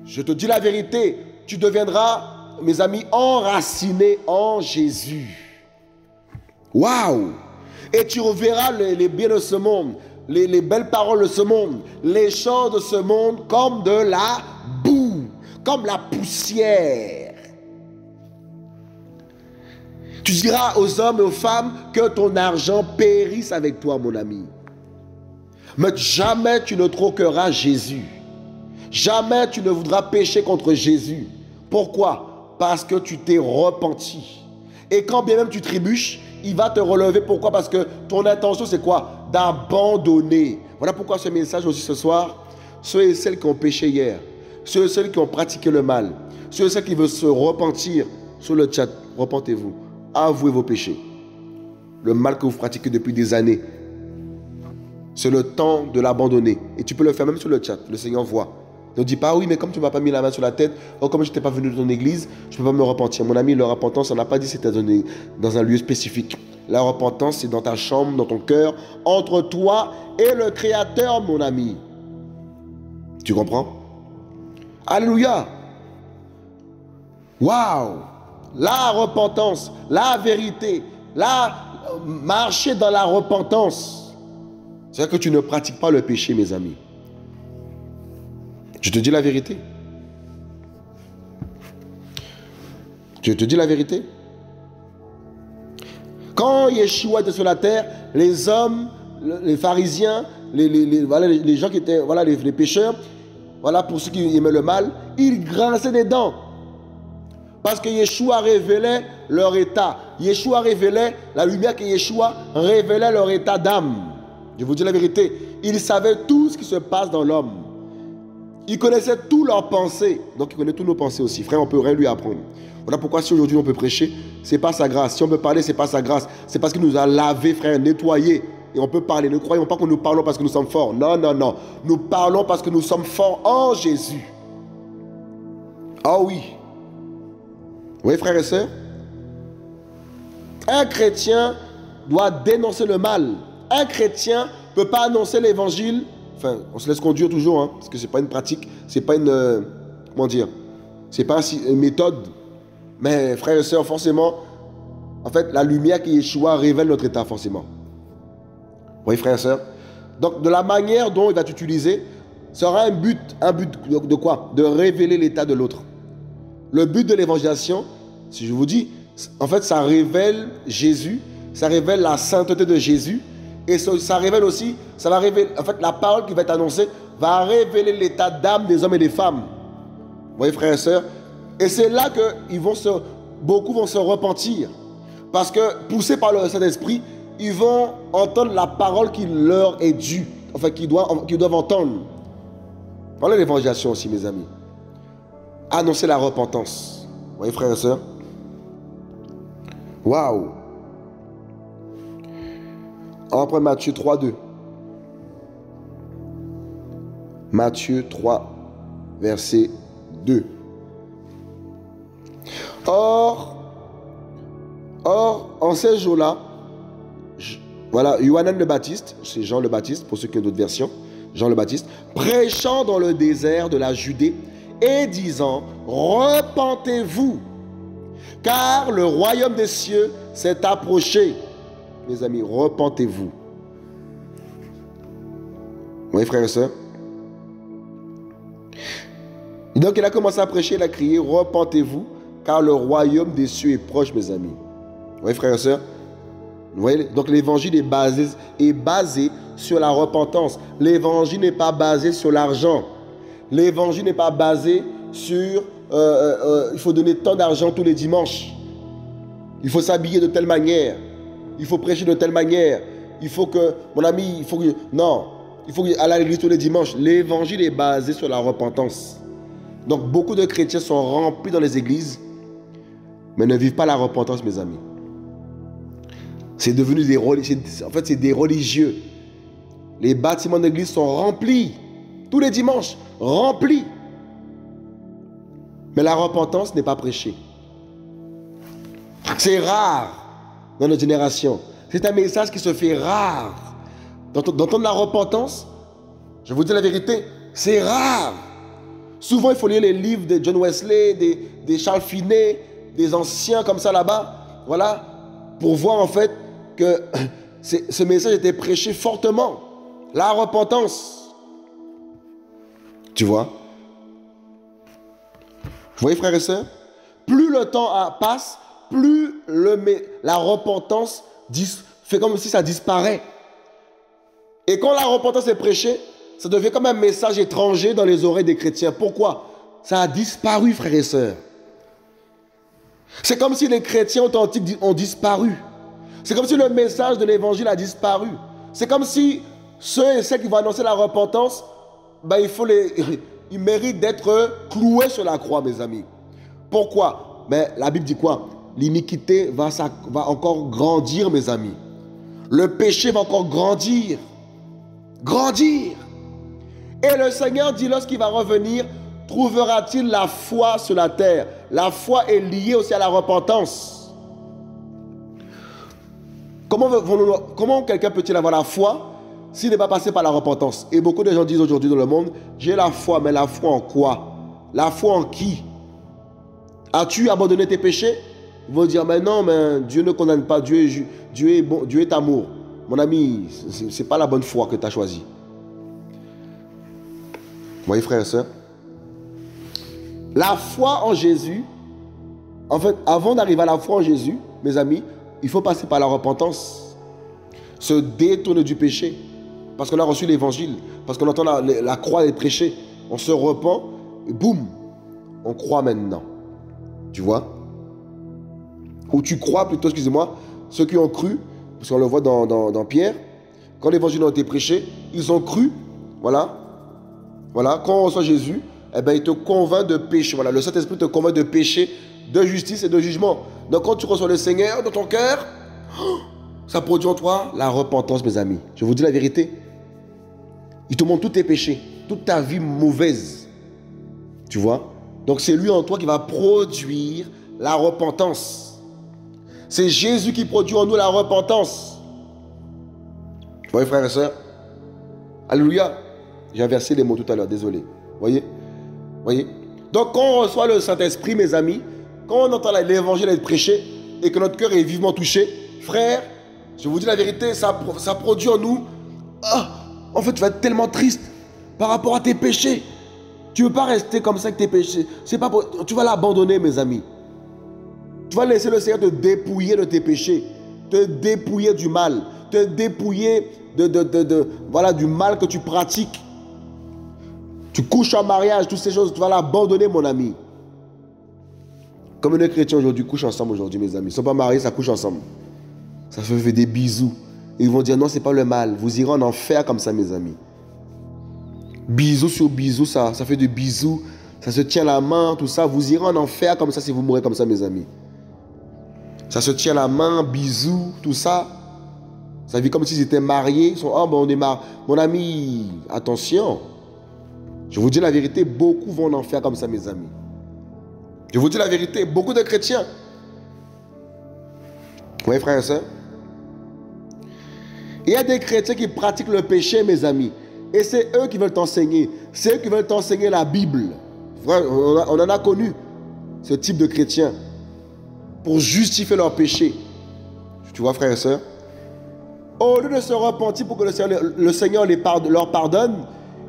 Je te dis la vérité, tu deviendras, mes amis, enraciné en Jésus. Waouh! Et tu reverras les, les biens de ce monde, les, les belles paroles de ce monde, les chants de ce monde comme de la boue, comme la poussière. Tu diras aux hommes et aux femmes que ton argent périsse avec toi, mon ami. Mais jamais tu ne troqueras Jésus. Jamais tu ne voudras pécher contre Jésus. Pourquoi? Parce que tu t'es repenti. Et quand bien même tu trébuches, il va te relever. Pourquoi? Parce que ton intention, c'est quoi? D'abandonner. Voilà pourquoi ce message aussi ce soir, ceux et celles qui ont péché hier, ceux et celles qui ont pratiqué le mal, ceux et celles qui veulent se repentir, sur le chat, repentez-vous. Avouez vos péchés. Le mal que vous pratiquez depuis des années, c'est le temps de l'abandonner. Et tu peux le faire même sur le chat. Le Seigneur voit. Ne dis pas, oui, mais comme tu ne m'as pas mis la main sur la tête, oh, comme je n'étais pas venu de ton église, je ne peux pas me repentir. Mon ami, la repentance, on n'a pas dit que c'était dans un lieu spécifique. La repentance, c'est dans ta chambre, dans ton cœur, entre toi et le Créateur, mon ami. Tu comprends? Alléluia! Waouh! La repentance, la vérité, la marcher dans la repentance. C'est-à-dire que tu ne pratiques pas le péché, mes amis. Je te dis la vérité. Je te dis la vérité. Quand Yeshua était sur la terre, les hommes, les pharisiens, les, les, les, voilà, les gens qui étaient, voilà, les, les pécheurs, voilà, pour ceux qui aimaient le mal, ils grinçaient des dents. Parce que Yeshua révélait leur état. Yeshua révélait, la lumière que Yeshua révélait leur état d'âme. Je vous dis la vérité. Ils savaient tout ce qui se passe dans l'homme. Il connaissait toutes leurs pensées. Donc il connaît toutes nos pensées aussi. Frère, on ne peut rien lui apprendre. Voilà pourquoi si aujourd'hui on peut prêcher, c'est pas sa grâce. Si on peut parler, c'est pas sa grâce. C'est parce qu'il nous a lavé, frère, nettoyé. Et on peut parler. Ne croyons pas que nous parlons parce que nous sommes forts. Non, non, non. Nous parlons parce que nous sommes forts en Jésus. Ah oui. Vous voyez, frères et sœurs, un chrétien doit dénoncer le mal. Un chrétien ne peut pas annoncer l'évangile. Enfin, on se laisse conduire toujours, hein, parce que c'est pas une pratique, c'est pas une, euh, comment dire, c'est pas une méthode. Mais frères et sœurs, forcément, en fait, la lumière qui Yeshua révèle notre état, forcément. Oui, frères et sœurs. Donc, de la manière dont il va t'utiliser, sera un but, un but de, de quoi? De révéler l'état de l'autre. Le but de l'évangélisation, si je vous dis, en fait, ça révèle Jésus, ça révèle la sainteté de Jésus. Et ça, ça révèle aussi, ça va révéler, en fait, la parole qui va être annoncée va révéler l'état d'âme des hommes et des femmes. Vous voyez, frères et sœurs? Et c'est là que ils vont se, beaucoup vont se repentir. Parce que, poussés par le Saint-Esprit, ils vont entendre la parole qui leur est due, enfin, qu'ils doivent, qu'ils doivent entendre. Parlez l'évangélisation aussi, mes amis. Annoncer la repentance. Vous voyez, frères et sœurs? Waouh! Après Matthieu trois, deux. Matthieu trois, verset deux. Or, or en ces jours-là, voilà, Yohanan le Baptiste, c'est Jean le Baptiste, pour ceux qui ont d'autres versions, Jean le Baptiste, prêchant dans le désert de la Judée et disant, repentez-vous, car le royaume des cieux s'est approché. Mes amis, repentez-vous. Oui, frères et sœurs. Donc, il a commencé à prêcher, il a crié, repentez-vous, car le royaume des cieux est proche, mes amis. Oui, frères et sœurs. Vous voyez, donc, l'évangile est basé, est basé sur la repentance. L'évangile n'est pas basé sur l'argent. L'évangile n'est pas basé sur, euh, euh, il faut donner tant d'argent tous les dimanches. Il faut s'habiller de telle manière. Il faut prêcher de telle manière. Il faut que, mon ami, il faut que... Non, il faut aller à l'église tous les dimanches. L'évangile est basé sur la repentance. Donc, beaucoup de chrétiens sont remplis dans les églises, mais ne vivent pas la repentance, mes amis. C'est devenu des religieux. En fait, c'est des religieux. Les bâtiments d'église sont remplis. Tous les dimanches, remplis. Mais la repentance n'est pas prêchée. C'est rare dans notre génération. C'est un message qui se fait rare. D'entendre la repentance, je vous dis la vérité, c'est rare. Souvent, il faut lire les livres de John Wesley, des, des Charles Finney, des anciens comme ça là-bas, voilà, pour voir en fait que ce message était prêché fortement. La repentance. Tu vois? Vous voyez, frères et sœurs? Plus le temps passe, plus le, la repentance dis, fait comme si ça disparaît. Et quand la repentance est prêchée, ça devient comme un message étranger dans les oreilles des chrétiens. Pourquoi? Ça a disparu, frères et sœurs. C'est comme si les chrétiens authentiques ont disparu. C'est comme si le message de l'évangile a disparu. C'est comme si ceux et celles qui vont annoncer la repentance, ben il faut les, ils méritent d'être cloués sur la croix, mes amis. Pourquoi? Ben, la Bible dit quoi? L'iniquité va, va encore grandir, mes amis. Le péché va encore grandir. Grandir. Et le Seigneur dit, lorsqu'il va revenir, trouvera-t-il la foi sur la terre? La foi est liée aussi à la repentance. Comment, comment quelqu'un peut-il avoir la foi s'il n'est pas passé par la repentance? Et beaucoup de gens disent aujourd'hui dans le monde, j'ai la foi, mais la foi en quoi? La foi en qui? As-tu abandonné tes péchés? Ils vont dire, mais non, mais Dieu ne condamne pas, Dieu est, Dieu est, bon, Dieu est amour. Mon ami, ce n'est pas la bonne foi que tu as choisie. Vous voyez, frères et sœurs? La foi en Jésus, en fait, avant d'arriver à la foi en Jésus, mes amis, il faut passer par la repentance. Se détourner du péché. Parce qu'on a reçu l'évangile. Parce qu'on entend la, la croix être prêchée. On se repent. Et boum. On croit maintenant. Tu vois? Ou tu crois plutôt, excusez-moi, ceux qui ont cru, parce qu'on le voit dans, dans, dans Pierre, quand l'évangile a été prêché, ils ont cru. Voilà. Voilà. Quand on reçoit Jésus, eh bien, il te convainc de péché. Voilà, le Saint-Esprit te convainc de péché, de justice et de jugement. Donc, quand tu reçois le Seigneur dans ton cœur, ça produit en toi la repentance, mes amis. Je vous dis la vérité. Il te montre tous tes péchés, toute ta vie mauvaise. Tu vois? Donc, c'est lui en toi qui va produire la repentance. C'est Jésus qui produit en nous la repentance. Vous voyez, frères et sœurs? Alléluia. J'ai inversé les mots tout à l'heure, désolé. Vous voyez? Voyez? Donc quand on reçoit le Saint-Esprit, mes amis, quand on entend l'évangile être prêché et que notre cœur est vivement touché, frère, je vous dis la vérité, ça, ça produit en nous, ah, en fait tu vas être tellement triste par rapport à tes péchés. Tu ne veux pas rester comme ça avec tes péchés. C'est pas pour, tu vas l'abandonner, mes amis. Tu vas laisser le Seigneur te dépouiller de tes péchés, te dépouiller du mal, te dépouiller de, de, de, de, de, voilà, du mal que tu pratiques. Tu couches en mariage, toutes ces choses, tu vas l'abandonner, mon ami. Comme les chrétiens aujourd'hui couchent ensemble aujourd'hui, mes amis. Ils ne sont pas mariés, ça couche ensemble. Ça se fait des bisous. Et ils vont dire, non, c'est pas le mal. Vous irez en enfer comme ça, mes amis. Bisous sur bisous, ça, ça fait des bisous. Ça se tient la main, tout ça. Vous irez en enfer comme ça si vous mourrez comme ça, mes amis. Ça se tient la main, bisous, tout ça. Ça vit comme s'ils étaient mariés. Ils sont, oh, ben on est mariés. Mon ami, attention. Je vous dis la vérité, beaucoup vont en enfer comme ça, mes amis. Je vous dis la vérité, beaucoup de chrétiens. Vous voyez, frères et sœurs? Il y a des chrétiens qui pratiquent le péché, mes amis. Et c'est eux qui veulent t'enseigner. C'est eux qui veulent t'enseigner la Bible. On en a connu, ce type de chrétiens, pour justifier leur péché. Tu vois, frères et sœurs? Au lieu de se repentir pour que le Seigneur, le Seigneur les pardonne, leur pardonne,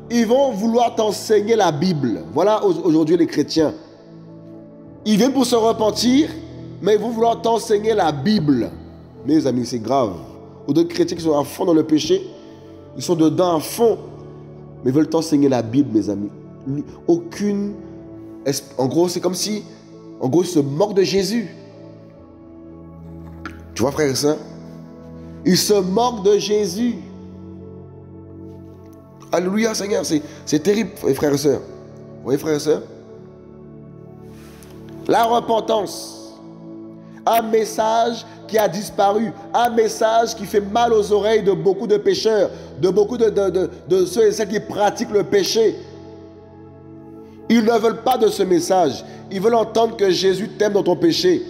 ils vont vouloir t'enseigner la Bible. Voilà aujourd'hui les chrétiens. Ils viennent pour se repentir, mais ils vont vouloir t'enseigner la Bible. Mes amis, c'est grave. Ou d'autres chrétiens qui sont à fond dans le péché, ils sont dedans à fond, mais ils veulent t'enseigner la Bible, mes amis. Aucune... En gros, c'est comme si... En gros, ils se moquent de Jésus. Tu vois, frère et soeur? Ils se moquent de Jésus. Alléluia, Seigneur, c'est terrible, frères et sœurs. Vous voyez, frères et sœurs? La repentance. un message qui a disparu, un message qui fait mal aux oreilles de beaucoup de pécheurs, de beaucoup de, de, de, de ceux et celles qui pratiquent le péché. Ils ne veulent pas de ce message. Ils veulent entendre que Jésus t'aime dans ton péché.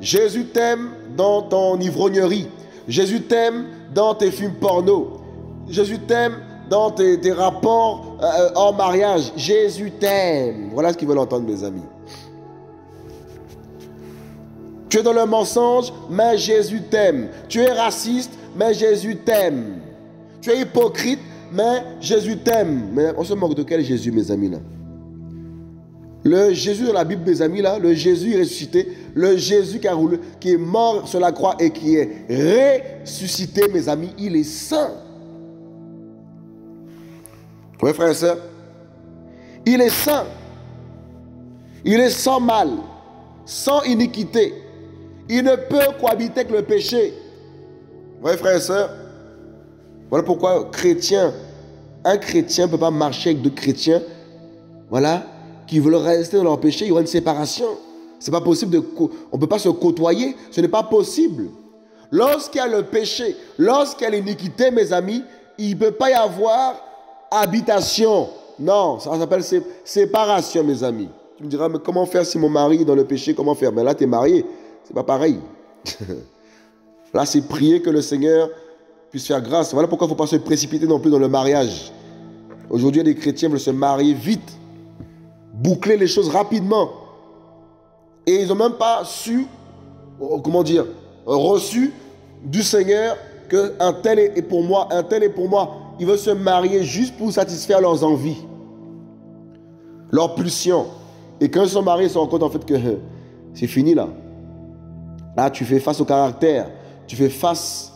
Jésus t'aime dans ton ivrognerie. Jésus t'aime dans tes films porno. Jésus t'aime dans tes, tes rapports euh, en mariage. Jésus t'aime. Voilà ce qu'ils veulent entendre, mes amis. Tu es dans le mensonge, mais Jésus t'aime. Tu es raciste, mais Jésus t'aime. Tu es hypocrite, mais Jésus t'aime. Mais on se moque de quel Jésus, mes amis, là? Le Jésus de la Bible, mes amis, là, le Jésus ressuscité, le Jésus qui a roulé, qui est mort sur la croix et qui est ressuscité, mes amis, il est saint. Oui, frères et sœurs, il est saint. Il est sans mal, sans iniquité. Il ne peut cohabiter avec le péché. Oui, frères et sœurs, voilà pourquoi chrétien, un chrétien ne peut pas marcher avec deux chrétiens. Voilà. Qui veulent rester dans leur péché, il y aura une séparation. C'est pas possible, de on ne peut pas se côtoyer, ce n'est pas possible. Lorsqu'il y a le péché, lorsqu'il y a l'iniquité, mes amis, il ne peut pas y avoir habitation. Non, ça s'appelle sé séparation, mes amis. Tu me diras, mais comment faire si mon mari est dans le péché, comment faire? Mais là, tu es marié, c'est pas pareil. Là, c'est prier que le Seigneur puisse faire grâce. Voilà pourquoi il ne faut pas se précipiter non plus dans le mariage. Aujourd'hui, les chrétiens veulent se marier vite. Boucler les choses rapidement. Et ils n'ont même pas su, comment dire, reçu du Seigneur qu'un tel est pour moi, un tel est pour moi. Ils veulent se marier juste pour satisfaire leurs envies, leurs pulsions. Et quand ils sont mariés, ils se rendent compte en fait que euh, c'est fini là. Là, tu fais face au caractère, tu fais face,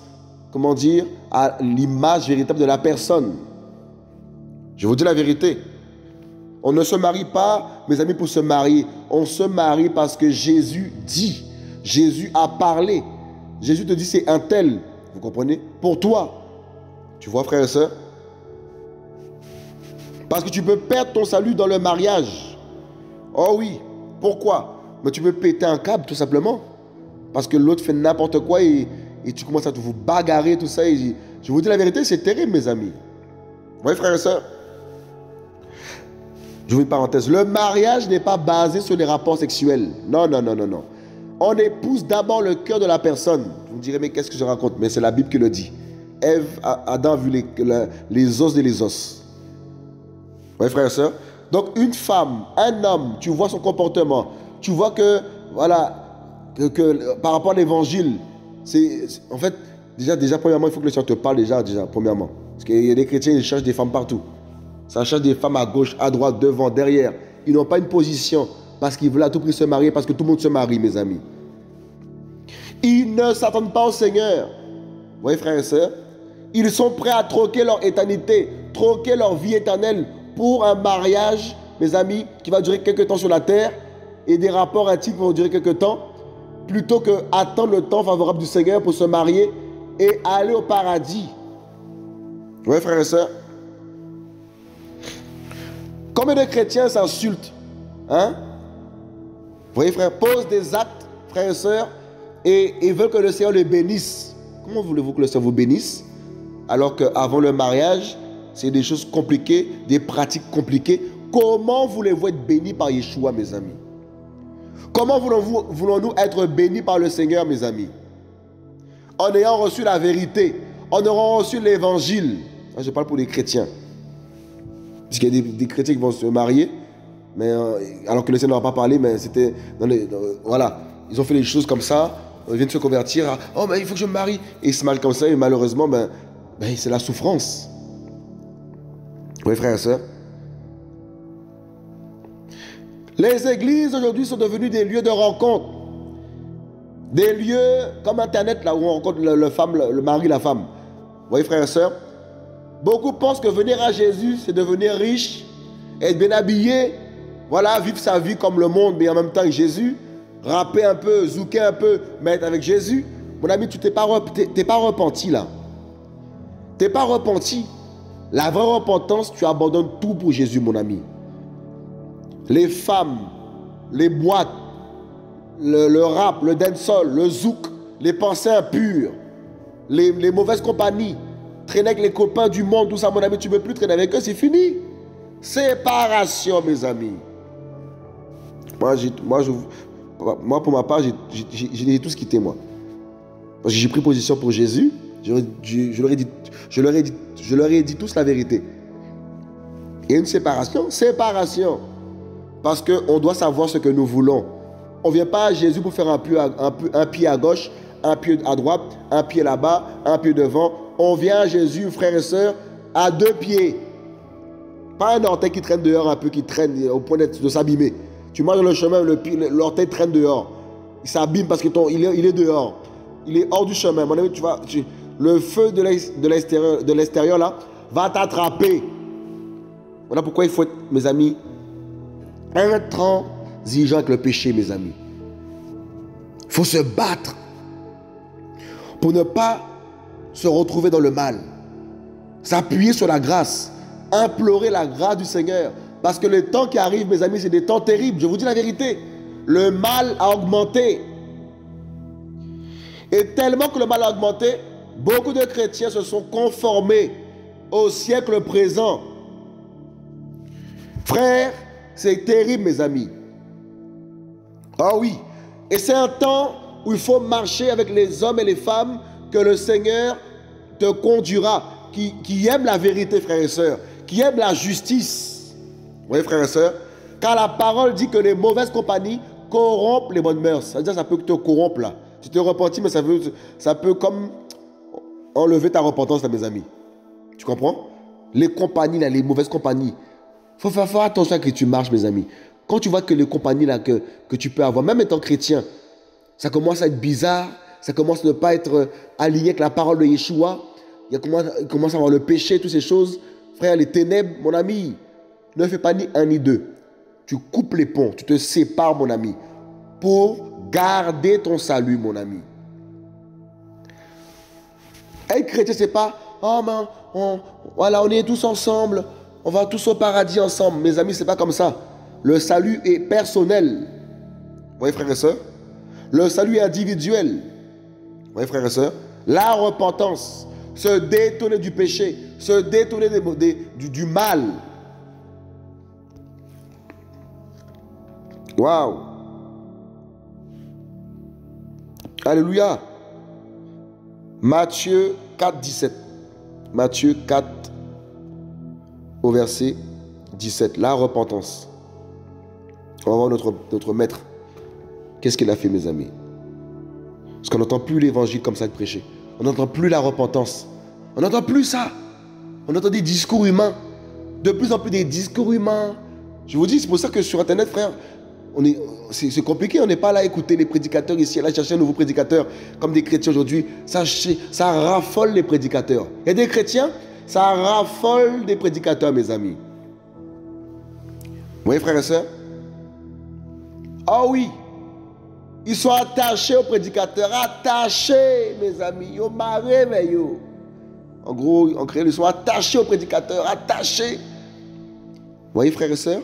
comment dire, à l'image véritable de la personne. Je vous dis la vérité. On ne se marie pas, mes amis, pour se marier. On se marie parce que Jésus dit. Jésus a parlé. Jésus te dit, c'est un tel. Vous comprenez? Pour toi. Tu vois, frères et sœurs? Parce que tu peux perdre ton salut dans le mariage. Oh oui. Pourquoi? Mais tu peux péter un câble, tout simplement. Parce que l'autre fait n'importe quoi et, et tu commences à vous bagarrer, tout ça. Et je vous dis la vérité, c'est terrible, mes amis. Vous voyez, frères et sœurs? J'ouvre une parenthèse. Le mariage n'est pas basé sur les rapports sexuels. Non, non, non, non, non. On épouse d'abord le cœur de la personne. Vous me direz, mais qu'est-ce que je raconte? Mais c'est la Bible qui le dit. Ève, Adam a vu les, les os de les os. Oui, frères et sœurs. Donc, une femme, un homme, tu vois son comportement. Tu vois que, voilà, que, que par rapport à l'évangile, c'est. En fait, déjà, déjà, premièrement, il faut que le Seigneur te parle, déjà, déjà, premièrement. Parce qu'il y a des chrétiens, ils cherchent des femmes partout. Ça cherche des femmes à gauche, à droite, devant, derrière. Ils n'ont pas une position parce qu'ils veulent à tout prix se marier, parce que tout le monde se marie, mes amis. Ils ne s'attendent pas au Seigneur. Vous voyez, frères et sœurs, ils sont prêts à troquer leur éternité, troquer leur vie éternelle pour un mariage, mes amis, qui va durer quelques temps sur la terre et des rapports intimes qui vont durer quelques temps, plutôt qu'attendre le temps favorable du Seigneur pour se marier et aller au paradis. Vous voyez, frères et sœurs, combien de chrétiens s'insultent, hein? Vous voyez, frère, posent des actes, frères et sœurs, et, et veulent que le Seigneur les bénisse. Comment voulez-vous que le Seigneur vous bénisse? Alors qu'avant le mariage, c'est des choses compliquées, des pratiques compliquées. Comment voulez-vous être bénis par Yehoshua, mes amis? Comment voulons-nous être bénis par le Seigneur, mes amis? En ayant reçu la vérité, en ayant reçu l'évangile. Je parle pour les chrétiens. Parce qu'il y a des, des chrétiens qui vont se marier, mais, euh, alors que le Seigneur n'a pas parlé, mais c'était. Dans les, dans, voilà, ils ont fait les choses comme ça, ils viennent se convertir à oh, mais il faut que je me marie. Et ils se marient comme ça, et malheureusement, ben, ben, c'est la souffrance. Oui, frères et sœurs. Les églises aujourd'hui sont devenues des lieux de rencontre. Des lieux comme Internet, là où on rencontre le, le, femme, le, le mari, la femme. Vous voyez, frères et sœurs? Beaucoup pensent que venir à Jésus, c'est devenir riche, être bien habillé, voilà, vivre sa vie comme le monde, mais en même temps que Jésus, rapper un peu, zouker un peu, mais être avec Jésus. Mon ami, tu t'es pas, t'es pas repenti là. T'es pas repenti. La vraie repentance, tu abandonnes tout pour Jésus, mon ami. Les femmes, les boîtes, le, le rap, le dancehall, le zouk, les pensées impures, les, les mauvaises compagnies, traîner avec les copains du monde, tout ça, mon ami, tu ne peux plus traîner avec eux, c'est fini. Séparation, mes amis. Moi, moi, je, moi pour ma part, j'ai tout quitté, moi. Parce que j'ai pris position pour Jésus, je, je, je, leur ai dit, je, leur ai dit, je leur ai dit tous la vérité. Il y a une séparation, séparation. Parce qu'on doit savoir ce que nous voulons. On ne vient pas à Jésus pour faire un pied, à, un, un pied à gauche, un pied à droite, un pied là-bas, un pied devant. On vient à Jésus, frères et sœurs, à deux pieds. Pas un orteil qui traîne dehors, un peu qui traîne au point de, de s'abîmer. Tu marches dans le chemin, l'orteil traîne dehors. Il s'abîme parce qu'il est, il est dehors. Il est hors du chemin. Mon ami, tu vas, tu, le feu de l'extérieur là va t'attraper. Voilà pourquoi il faut être, mes amis, intransigeant avec le péché, mes amis. Il faut se battre pour ne pas se retrouver dans le mal. S'appuyer sur la grâce. Implorer la grâce du Seigneur. Parce que les temps qui arrivent, mes amis, c'est des temps terribles. Je vous dis la vérité. Le mal a augmenté. Et tellement que le mal a augmenté, beaucoup de chrétiens se sont conformés au siècle présent. Frère, c'est terrible, mes amis. Ah oui. Et c'est un temps où il faut marcher avec les hommes et les femmes que le Seigneur te conduira, qui, qui aiment la vérité, frères et sœurs, qui aiment la justice. Vous voyez, frères et sœurs, car la parole dit que les mauvaises compagnies corrompent les bonnes mœurs. Ça veut dire que ça peut te corrompre là. Tu te repentis, mais ça peut, ça peut comme enlever ta repentance là, mes amis. Tu comprends? Les compagnies là, les mauvaises compagnies. Il faut faire attention à que tu marches, mes amis. Quand tu vois que les compagnies là, que, que tu peux avoir, même étant chrétien, ça commence à être bizarre, ça commence à ne pas être aligné avec la parole de Yehoshua, il commence à avoir le péché, toutes ces choses. Frère, les ténèbres, mon ami, ne fais pas ni un ni deux. Tu coupes les ponts, tu te sépares, mon ami, pour garder ton salut, mon ami. Être chrétien, c'est pas, oh, man, on, voilà, on est tous ensemble. On va tous au paradis ensemble. Mes amis, ce n'est pas comme ça. Le salut est personnel. Vous voyez, frères et sœurs? Le salut est individuel. Vous voyez, frères et sœurs? La repentance, se détourner du péché, se détourner des, des, du, du mal. Waouh! Alléluia! Matthieu quatre, dix-sept. Matthieu quatre, au verset dix-sept, la repentance. On va voir notre, notre maître. Qu'est-ce qu'il a fait, mes amis? Parce qu'on n'entend plus l'évangile comme ça de prêcher. On n'entend plus la repentance. On n'entend plus ça. On entend des discours humains. De plus en plus des discours humains. Je vous dis, c'est pour ça que sur Internet, frère, c'est compliqué. On n'est pas là à écouter les prédicateurs ici, là, chercher un nouveau prédicateur. Comme des chrétiens aujourd'hui, ça, ça raffole les prédicateurs. Il y a des chrétiens... Ça raffole des prédicateurs, mes amis. Vous voyez, frères et sœurs? Ah oui. Ils sont attachés aux prédicateurs. Attachés, mes amis. Ils sont marrés, mais yo. En gros, en créole, ils sont attachés aux prédicateurs. Attachés. Vous voyez, frères et sœurs?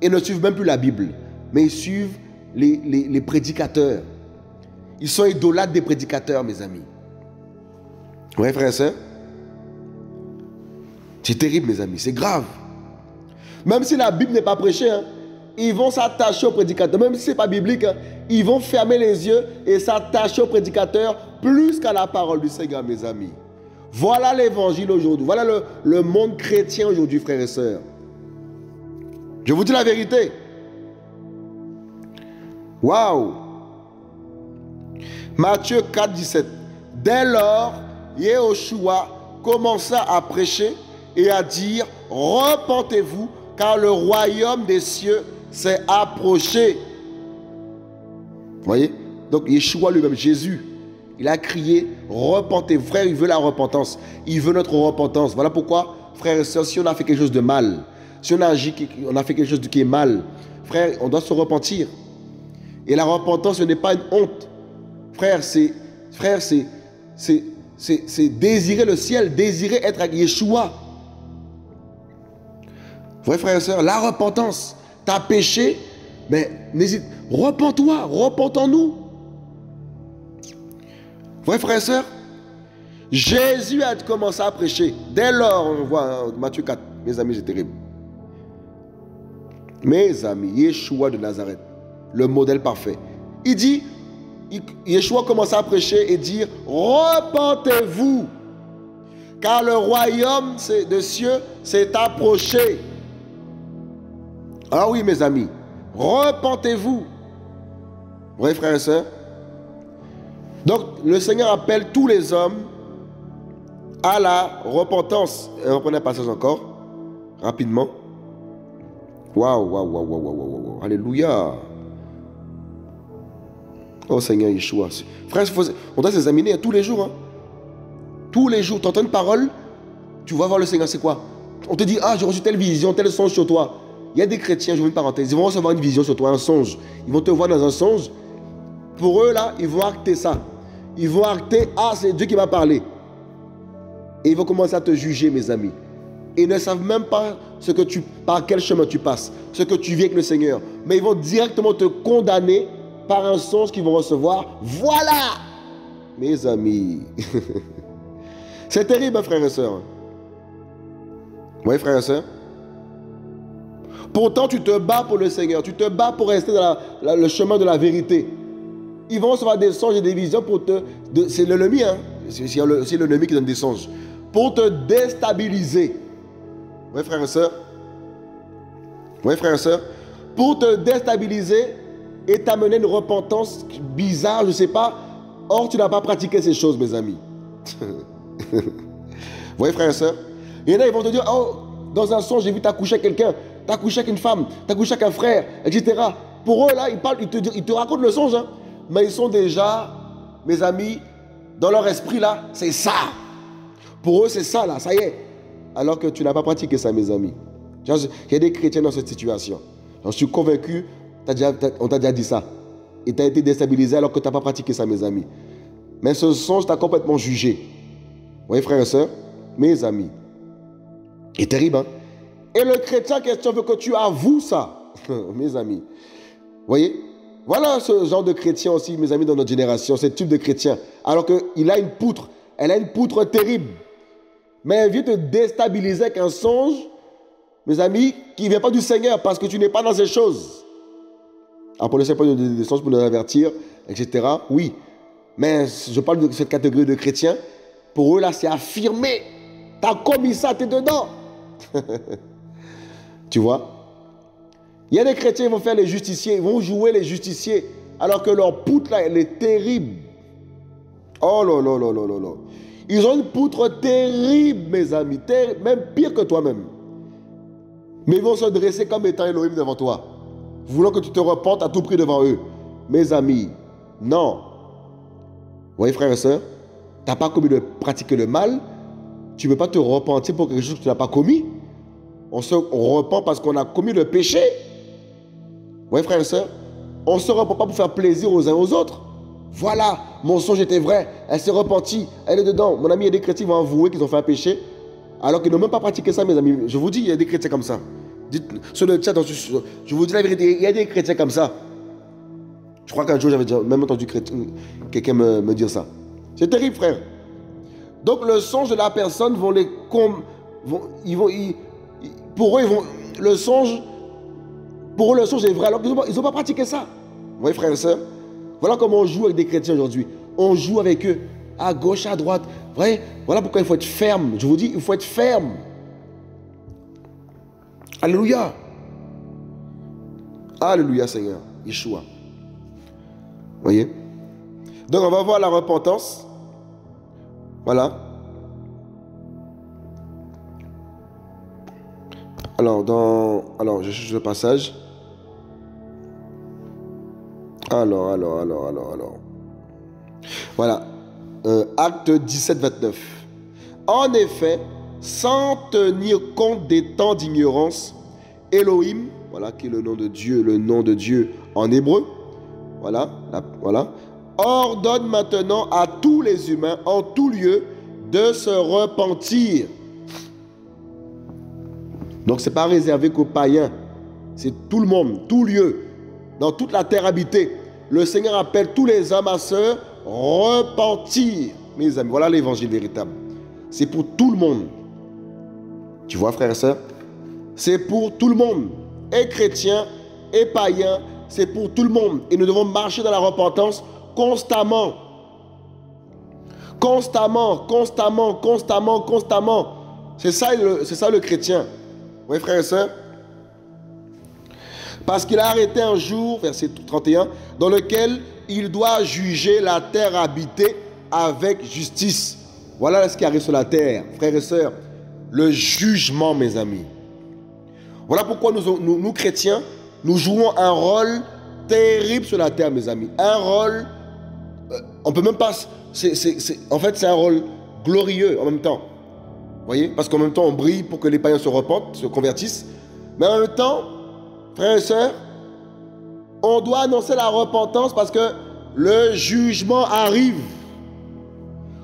Ils ne suivent même plus la Bible. Mais ils suivent les, les, les prédicateurs. Ils sont idolâtres des prédicateurs, mes amis. Vous voyez, frères et sœurs? C'est terrible, mes amis, c'est grave. Même si la Bible n'est pas prêchée, hein, ils vont s'attacher aux prédicateurs. Même si ce n'est pas biblique, hein, ils vont fermer les yeux et s'attacher aux prédicateurs plus qu'à la parole du Seigneur, mes amis. Voilà l'évangile aujourd'hui. Voilà le, le monde chrétien aujourd'hui, frères et sœurs. Je vous dis la vérité. Waouh! Matthieu quatre, dix-sept. Dès lors, Yehoshua commença à prêcher et à dire, repentez-vous, car le royaume des cieux s'est approché. Vous voyez? Donc, Yehoshua lui-même, Jésus, il a crié, repentez-vous. Frère, il veut la repentance. Il veut notre repentance. Voilà pourquoi, frères et sœurs, si on a fait quelque chose de mal, si on a agi, on a fait quelque chose qui est mal, frère, on doit se repentir. Et la repentance, ce n'est pas une honte. Frère, c'est frère, c'est c'est désirer le ciel, désirer être avec Yehoshua. Vrai frère et soeur, la repentance, tu as péché, Mais n'hésite, repens-toi, repentons-nous. Oui, frères et sœurs, Jésus a commencé à prêcher. Dès lors, on voit Matthieu quatre, mes amis, c'est terrible. Mes amis, Yehoshua de Nazareth, le modèle parfait. Il dit, Yehoshua commença à prêcher et dire, repentez-vous, car le royaume de cieux s'est approché. Ah oui, mes amis, repentez-vous. Oui, frères et sœurs. Donc, le Seigneur appelle tous les hommes à la repentance. Et on reprend un passage encore, rapidement. Waouh, waouh, waouh, waouh, waouh, waouh. Alléluia. Oh Seigneur Yeshua. Frère, on doit s'examiner tous les jours. Hein. Tous les jours, tu entends une parole, tu vas voir le Seigneur, c'est quoi? On te dit, ah, j'ai reçu telle vision, tel songe sur toi. Il y a des chrétiens, je vous mets une parenthèse, ils vont recevoir une vision sur toi, un songe. Ils vont te voir dans un songe. Pour eux, là, ils vont acter ça. Ils vont acter, ah, c'est Dieu qui m'a parlé. Et ils vont commencer à te juger, mes amis. Et ils ne savent même pas ce que tu, par quel chemin tu passes, ce que tu vis avec le Seigneur. Mais ils vont directement te condamner par un songe qu'ils vont recevoir. Voilà, mes amis. C'est terrible, frères et sœurs. Oui, frères et sœurs. Pourtant, tu te bats pour le Seigneur. Tu te bats pour rester dans la, la, le chemin de la vérité. Ils vont recevoir des songes et des visions pour te... C'est l'ennemi, hein. C'est l'ennemi qui donne des songes. Pour te déstabiliser. Oui, frères et sœurs. Oui, frères et sœurs. Pour te déstabiliser et t'amener une repentance bizarre, je ne sais pas. Or, tu n'as pas pratiqué ces choses, mes amis. Vous voyez, frères et sœurs. Il y en a, ils vont te dire, oh, dans un songe, j'ai vu t'accoucher avec quelqu'un, t'accoucher avec une femme, t'accoucher avec un frère, et cetera. Pour eux, là, ils, parlent, ils, te, ils te racontent le songe, hein. Mais ils sont déjà, mes amis, dans leur esprit, là, c'est ça. Pour eux, c'est ça, là, ça y est. Alors que tu n'as pas pratiqué ça, mes amis. Il y a des chrétiens dans cette situation. J'en suis convaincu, t'as déjà, t'as, on t'a déjà dit ça. Et tu as été déstabilisé alors que tu n'as pas pratiqué ça, mes amis. Mais ce songe t'a complètement jugé. Vous voyez, frères et sœurs, mes amis. C'est terrible, hein? Et le chrétien, question veut que tu avoues ça, mes amis. Vous voyez? Voilà ce genre de chrétien aussi, mes amis, dans notre génération, ce type de chrétien. Alors qu'il a une poutre, elle a une poutre terrible. Mais elle vient te déstabiliser avec un songe, mes amis, qui ne vient pas du Seigneur, parce que tu n'es pas dans ces choses. Après, le Seigneur peut nous donner des songes pour nous avertir, et cetera. Oui, mais je parle de cette catégorie de chrétiens. Pour eux, là, c'est affirmé. T'as commis ça, t'es dedans. Tu vois? Il y a des chrétiens qui vont faire les justiciers, ils vont jouer les justiciers, alors que leur poutre, là, elle est terrible. Oh là là là là là là. Ils ont une poutre terrible, mes amis, terrible, même pire que toi-même. Mais ils vont se dresser comme étant Elohim devant toi, voulant que tu te repentes à tout prix devant eux. Mes amis, non. Vous voyez, frères et sœurs? Tu n'as pas commis de pratiquer le mal, tu ne peux pas te repentir pour quelque chose que tu n'as pas commis. On se on repent parce qu'on a commis le péché. Vous voyez, frères et sœurs, on ne se repent pas pour faire plaisir aux uns aux autres. Voilà, mon songe était vrai, elle s'est repentie, elle est dedans. Mon ami, il y a des chrétiens qui vont avouer qu'ils ont fait un péché, alors qu'ils n'ont même pas pratiqué ça, mes amis. Je vous dis, il y a des chrétiens comme ça. Dites, sur le chat, je vous dis la vérité, il y a des chrétiens comme ça. Je crois qu'un jour, j'avais même entendu quelqu'un me, me dire ça. C'est terrible, frère. Donc, le songe de la personne, vont les com vont, ils vont, ils, pour eux, ils vont, le songe, pour eux, le songe est vrai. Alors qu'ils n'ont pas, pas pratiqué ça. Vous voyez, frères et sœurs, voilà comment on joue avec des chrétiens aujourd'hui. On joue avec eux, à gauche, à droite. Vous voyez, voilà pourquoi il faut être ferme. Je vous dis, il faut être ferme. Alléluia. Alléluia, Seigneur. Yeshua. Vous voyez? Donc, on va voir la repentance. Voilà. Alors, dans... Alors, je cherche le passage. Alors, alors, alors, alors, alors. Voilà. Euh, acte dix-sept, vingt-neuf. En effet, sans tenir compte des temps d'ignorance, Elohim, voilà qui est le nom de Dieu, le nom de Dieu en hébreu. Voilà, la, voilà. Ordonne maintenant à tous les humains, en tout lieu, de se repentir. Donc, ce n'est pas réservé qu'aux païens. C'est tout le monde, tout lieu. dans toute la terre habitée. Le Seigneur appelle tous les hommes à se repentir. Mes amis, voilà l'évangile véritable. C'est pour tout le monde. Tu vois, frères et sœurs, c'est pour tout le monde. Et chrétiens, et païens, c'est pour tout le monde. Et nous devons marcher dans la repentance constamment. Constamment, constamment, constamment, constamment. C'est ça, ça le chrétien. Oui, frères et sœurs. Parce qu'il a arrêté un jour, verset trente et un, dans lequel il doit juger la terre habitée avec justice. Voilà ce qui arrive sur la terre, frères et sœurs. Le jugement, mes amis. Voilà pourquoi nous, nous, nous chrétiens, nous jouons un rôle terrible sur la terre, mes amis. Un rôle, euh, on peut même pas, c'est, c'est, c'est, en fait c'est un rôle glorieux en même temps. Vous voyez? Parce qu'en même temps on brille pour que les païens se repentent, se convertissent. Mais en même temps, frères et sœurs, on doit annoncer la repentance parce que le jugement arrive.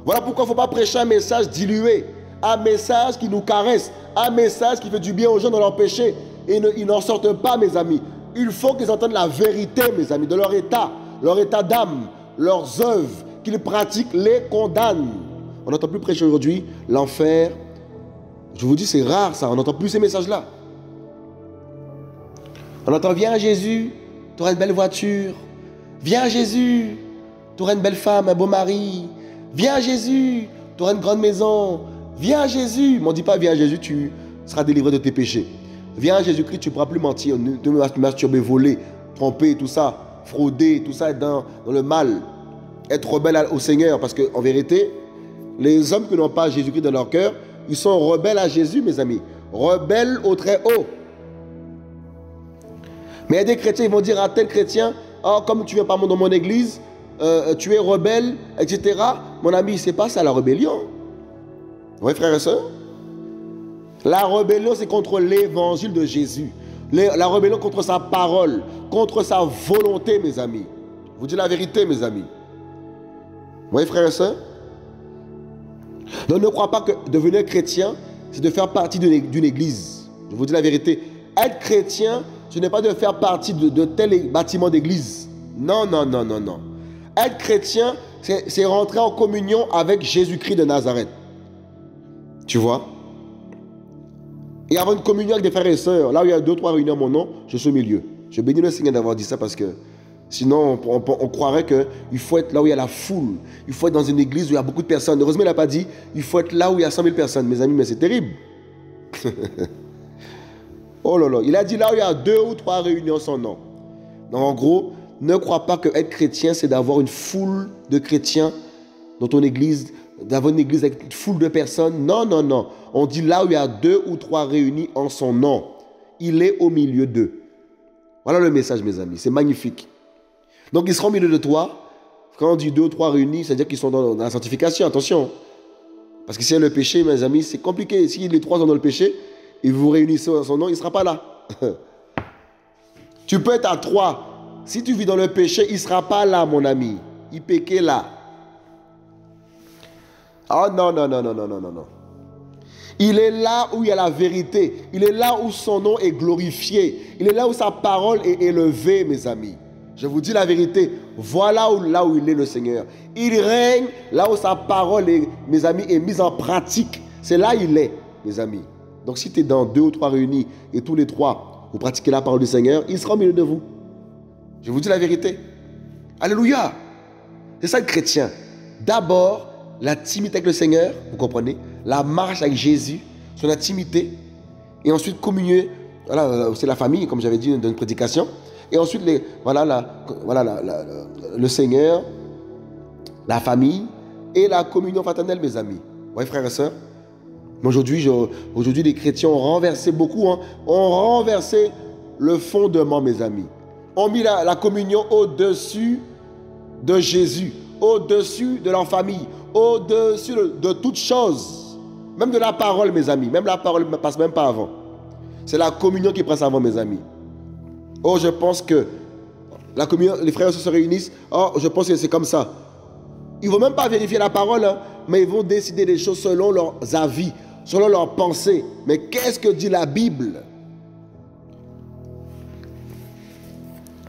Voilà pourquoi il ne faut pas prêcher un message dilué, un message qui nous caresse, un message qui fait du bien aux gens dans leur péché. Et ne, ils n'en sortent pas, mes amis. Il faut qu'ils entendent la vérité, mes amis, de leur état, leur état d'âme, leurs œuvres, qu'ils pratiquent, les condamnent. On n'entend plus prêcher aujourd'hui l'enfer. Je vous dis, c'est rare ça, on n'entend plus ces messages-là. On entend, viens à Jésus, tu auras une belle voiture. Viens à Jésus, tu auras une belle femme, un beau mari. Viens à Jésus, tu auras une grande maison. Viens à Jésus. Ne m'en dis pas, viens à Jésus, tu seras délivré de tes péchés. Viens à Jésus-Christ, tu ne pourras plus mentir, te masturber, voler, tromper, tout ça, frauder, tout ça, être dans, dans le mal, être rebelle au Seigneur. Parce qu'en vérité, les hommes qui n'ont pas Jésus-Christ dans leur cœur, ils sont rebelles à Jésus, mes amis. Rebelles au Très-Haut. Mais il y a des chrétiens, ils vont dire à tel chrétien, « Oh, comme tu viens pas dans mon église, euh, tu es rebelle, et cetera » Mon ami, c'est pas ça la rébellion. Vous voyez, frères et sœurs? La rébellion, c'est contre l'évangile de Jésus. La rébellion contre sa parole, contre sa volonté, mes amis. Je vous dis la vérité, mes amis. Vous voyez, frères et sœurs? Donc, ne crois pas que devenir chrétien, c'est de faire partie d'une église. Je vous dis la vérité. Être chrétien, ce n'est pas de faire partie de, de tel bâtiment d'église. Non, non, non, non, non. Être chrétien, c'est rentrer en communion avec Jésus-Christ de Nazareth. Tu vois? Et avoir une communion avec des frères et sœurs. Là où il y a deux, trois réunions à mon nom, je suis au milieu. Je bénis le Seigneur d'avoir dit ça parce que sinon, on, on, on croirait qu'il faut être là où il y a la foule. Il faut être dans une église où il y a beaucoup de personnes. Heureusement, il n'a pas dit, il faut être là où il y a cent mille personnes. Mes amis, mais c'est terrible. Oh là là, il a dit là où il y a deux ou trois réunions sans nom. Donc en gros, ne crois pas que être chrétien, c'est d'avoir une foule de chrétiens dans ton église, d'avoir une église avec une foule de personnes. Non, non, non. On dit là où il y a deux ou trois réunis en son nom. Il est au milieu d'eux. Voilà le message, mes amis. C'est magnifique. Donc ils seront au milieu de toi. Quand on dit deux ou trois réunis, c'est-à-dire qu'ils sont dans, dans la sanctification. Attention. Parce que s'il y a le péché, mes amis, c'est compliqué. Si les trois sont dans le péché, et vous vous réunissez en son nom, il ne sera pas là. Tu peux être à trois. Si tu vis dans le péché, il ne sera pas là, mon ami. Il péquait là. Oh non, non, non, non, non, non, non. Il est là où il y a la vérité. Il est là où son nom est glorifié. Il est là où sa parole est élevée, mes amis. Je vous dis la vérité. Voilà où, là où il est, le Seigneur. Il règne là où sa parole, est, mes amis, est mise en pratique. C'est là où il est, mes amis. Donc si tu es dans deux ou trois réunis et tous les trois, vous pratiquez la parole du Seigneur, il sera au milieu de vous. Je vous dis la vérité. Alléluia. C'est ça le chrétien. D'abord, l'intimité avec le Seigneur, vous comprenez? La marche avec Jésus, son intimité. Et ensuite, communier. Voilà, c'est la famille, comme j'avais dit dans une prédication. Et ensuite, les, voilà, la, voilà la, la, la, le Seigneur, la famille et la communion fraternelle, mes amis. Vous voyez, frères et sœurs? Aujourd'hui, aujourd'hui, les chrétiens ont renversé beaucoup, hein, ont renversé le fondement, mes amis. Ont mis la, la communion au-dessus de Jésus, au-dessus de leur famille, au-dessus de, de toutes choses, même de la parole, mes amis. Même la parole ne passe même pas avant. C'est la communion qui passe avant, mes amis. Oh, je pense que la communion, les frères se réunissent. Oh, je pense que c'est comme ça. Ils ne vont même pas vérifier la parole, hein, mais ils vont décider des choses selon leurs avis, selon leurs pensées. Mais qu'est-ce que dit la Bible?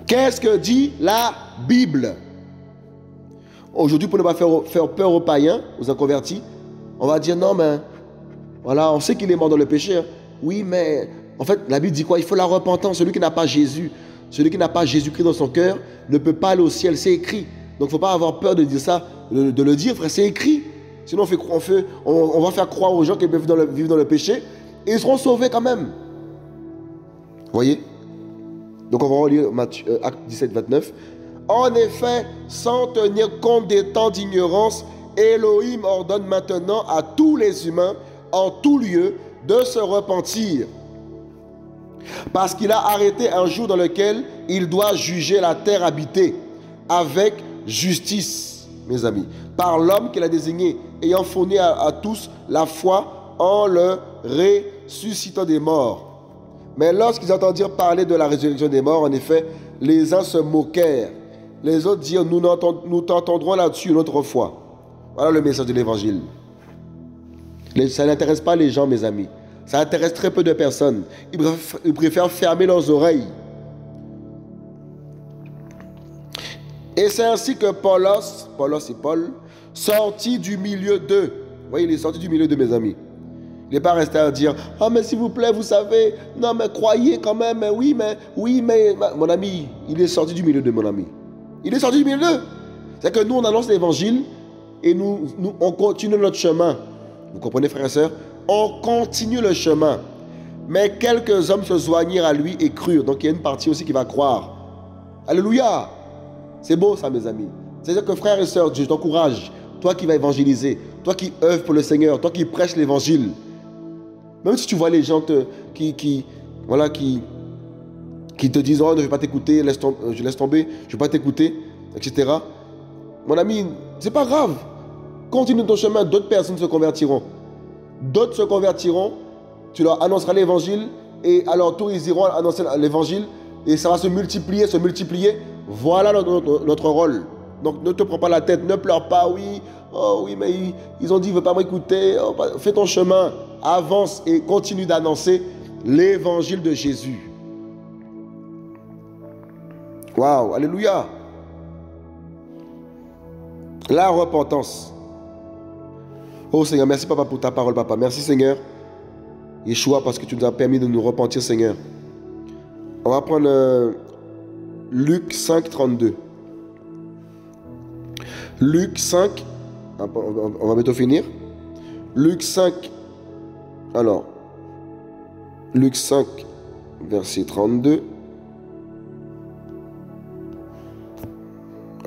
Qu'est-ce que dit la Bible? Aujourd'hui, pour ne pas faire, faire peur aux païens, aux inconvertis, on va dire non, mais voilà, on sait qu'il est mort dans le péché. Hein. Oui, mais en fait, la Bible dit quoi? Il faut la repentance. Celui qui n'a pas Jésus, celui qui n'a pas Jésus-Christ dans son cœur, ne peut pas aller au ciel. C'est écrit. Donc, il ne faut pas avoir peur de dire ça, de, de le dire, frère. C'est écrit. Sinon, on, fait, on, fait, on, on va faire croire aux gens qui peuvent vivre dans le, vivre dans le péché et ils seront sauvés quand même. Vous voyez? Donc, on va relire Matthieu, Acte dix-sept, vingt-neuf. En effet, sans tenir compte des temps d'ignorance, Elohim ordonne maintenant à tous les humains, en tout lieu, de se repentir. Parce qu'il a arrêté un jour dans lequel il doit juger la terre habitée avec justice, mes amis, par l'homme qu'il a désigné, ayant fourni à, à tous la foi en le ressuscitant des morts. Mais lorsqu'ils entendirent parler de la résurrection des morts, en effet, les uns se moquèrent. Les autres dirent, nous, nous t'entendrons là-dessus une autre fois. Voilà le message de l'évangile. Ça n'intéresse pas les gens, mes amis. Ça intéresse très peu de personnes. Ils préfèrent, ils préfèrent fermer leurs oreilles. Et c'est ainsi que Paulos, Paulos et Paul, sortit du milieu d'eux. Vous voyez, il est sorti du milieu d'eux, mes amis. Il n'est pas resté à dire, « Ah, mais s'il vous plaît, vous savez, non, mais croyez quand même, mais oui, mais, oui, mais... » Mon ami, il est sorti du milieu d'eux, mon ami. Il est sorti du milieu d'eux. C'est-à-dire que nous, on annonce l'évangile et nous, nous, on continue notre chemin. Vous comprenez, frères et sœurs? On continue le chemin. Mais quelques hommes se joignirent à lui et crurent. Donc, il y a une partie aussi qui va croire. Alléluia! C'est beau, ça, mes amis. C'est-à-dire que, frères et sœurs, je t'encourage. Toi qui vas évangéliser, toi qui œuvres pour le Seigneur, toi qui prêches l'évangile. Même si tu vois les gens te, qui, qui, voilà, qui, qui te disent « Oh, je ne vais pas t'écouter, laisse tomber, je laisse tomber, je ne vais pas t'écouter, et cetera » Mon ami, c'est pas grave. Continue ton chemin, d'autres personnes se convertiront. D'autres se convertiront, tu leur annonceras l'évangile et à leur tour, ils iront annoncer l'évangile et ça va se multiplier, se multiplier. Voilà notre, notre rôle. Donc, ne te prends pas la tête, ne pleure pas, oui, oh oui, mais ils, ils ont dit « Ils ne veulent pas m'écouter, oh, fais ton chemin. » Avance et continue d'annoncer l'évangile de Jésus. Waouh, alléluia. La repentance. Oh Seigneur, merci Papa pour ta parole, Papa. Merci Seigneur, Yehoshua, parce que tu nous as permis de nous repentir, Seigneur. On va prendre euh, Luc cinq, trente-deux. Luc cinq, on va bientôt finir. Luc cinq, alors, Luc cinq, verset trente-deux.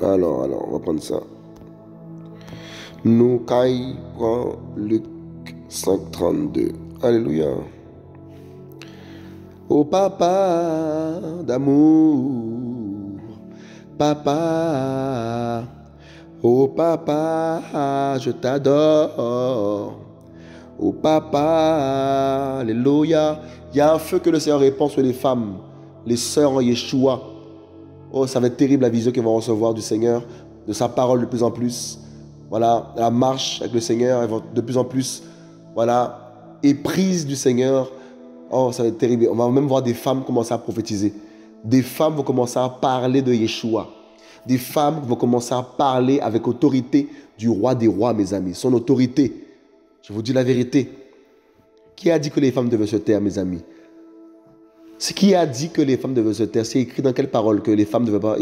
Alors, alors, on va prendre ça. Nous caillons Luc cinq, trente-deux. Alléluia. Oh papa d'amour, papa, oh papa, je t'adore. Oh papa, alléluia. Il y a un feu que le Seigneur répand sur les femmes, les sœurs en Yeshua. Oh, ça va être terrible la vision qu'elles vont recevoir du Seigneur, de sa parole de plus en plus. Voilà, la marche avec le Seigneur, elles vont de plus en plus, voilà, éprise du Seigneur. Oh, ça va être terrible. On va même voir des femmes commencer à prophétiser. Des femmes vont commencer à parler de Yeshua. Des femmes vont commencer à parler avec autorité du roi des rois, mes amis. Son autorité. Je vous dis la vérité. Qui a dit que les femmes devaient se taire, mes amis? C'est qui a dit que les femmes devaient se taire? C'est écrit dans quelle parole que les femmes ne devaient pas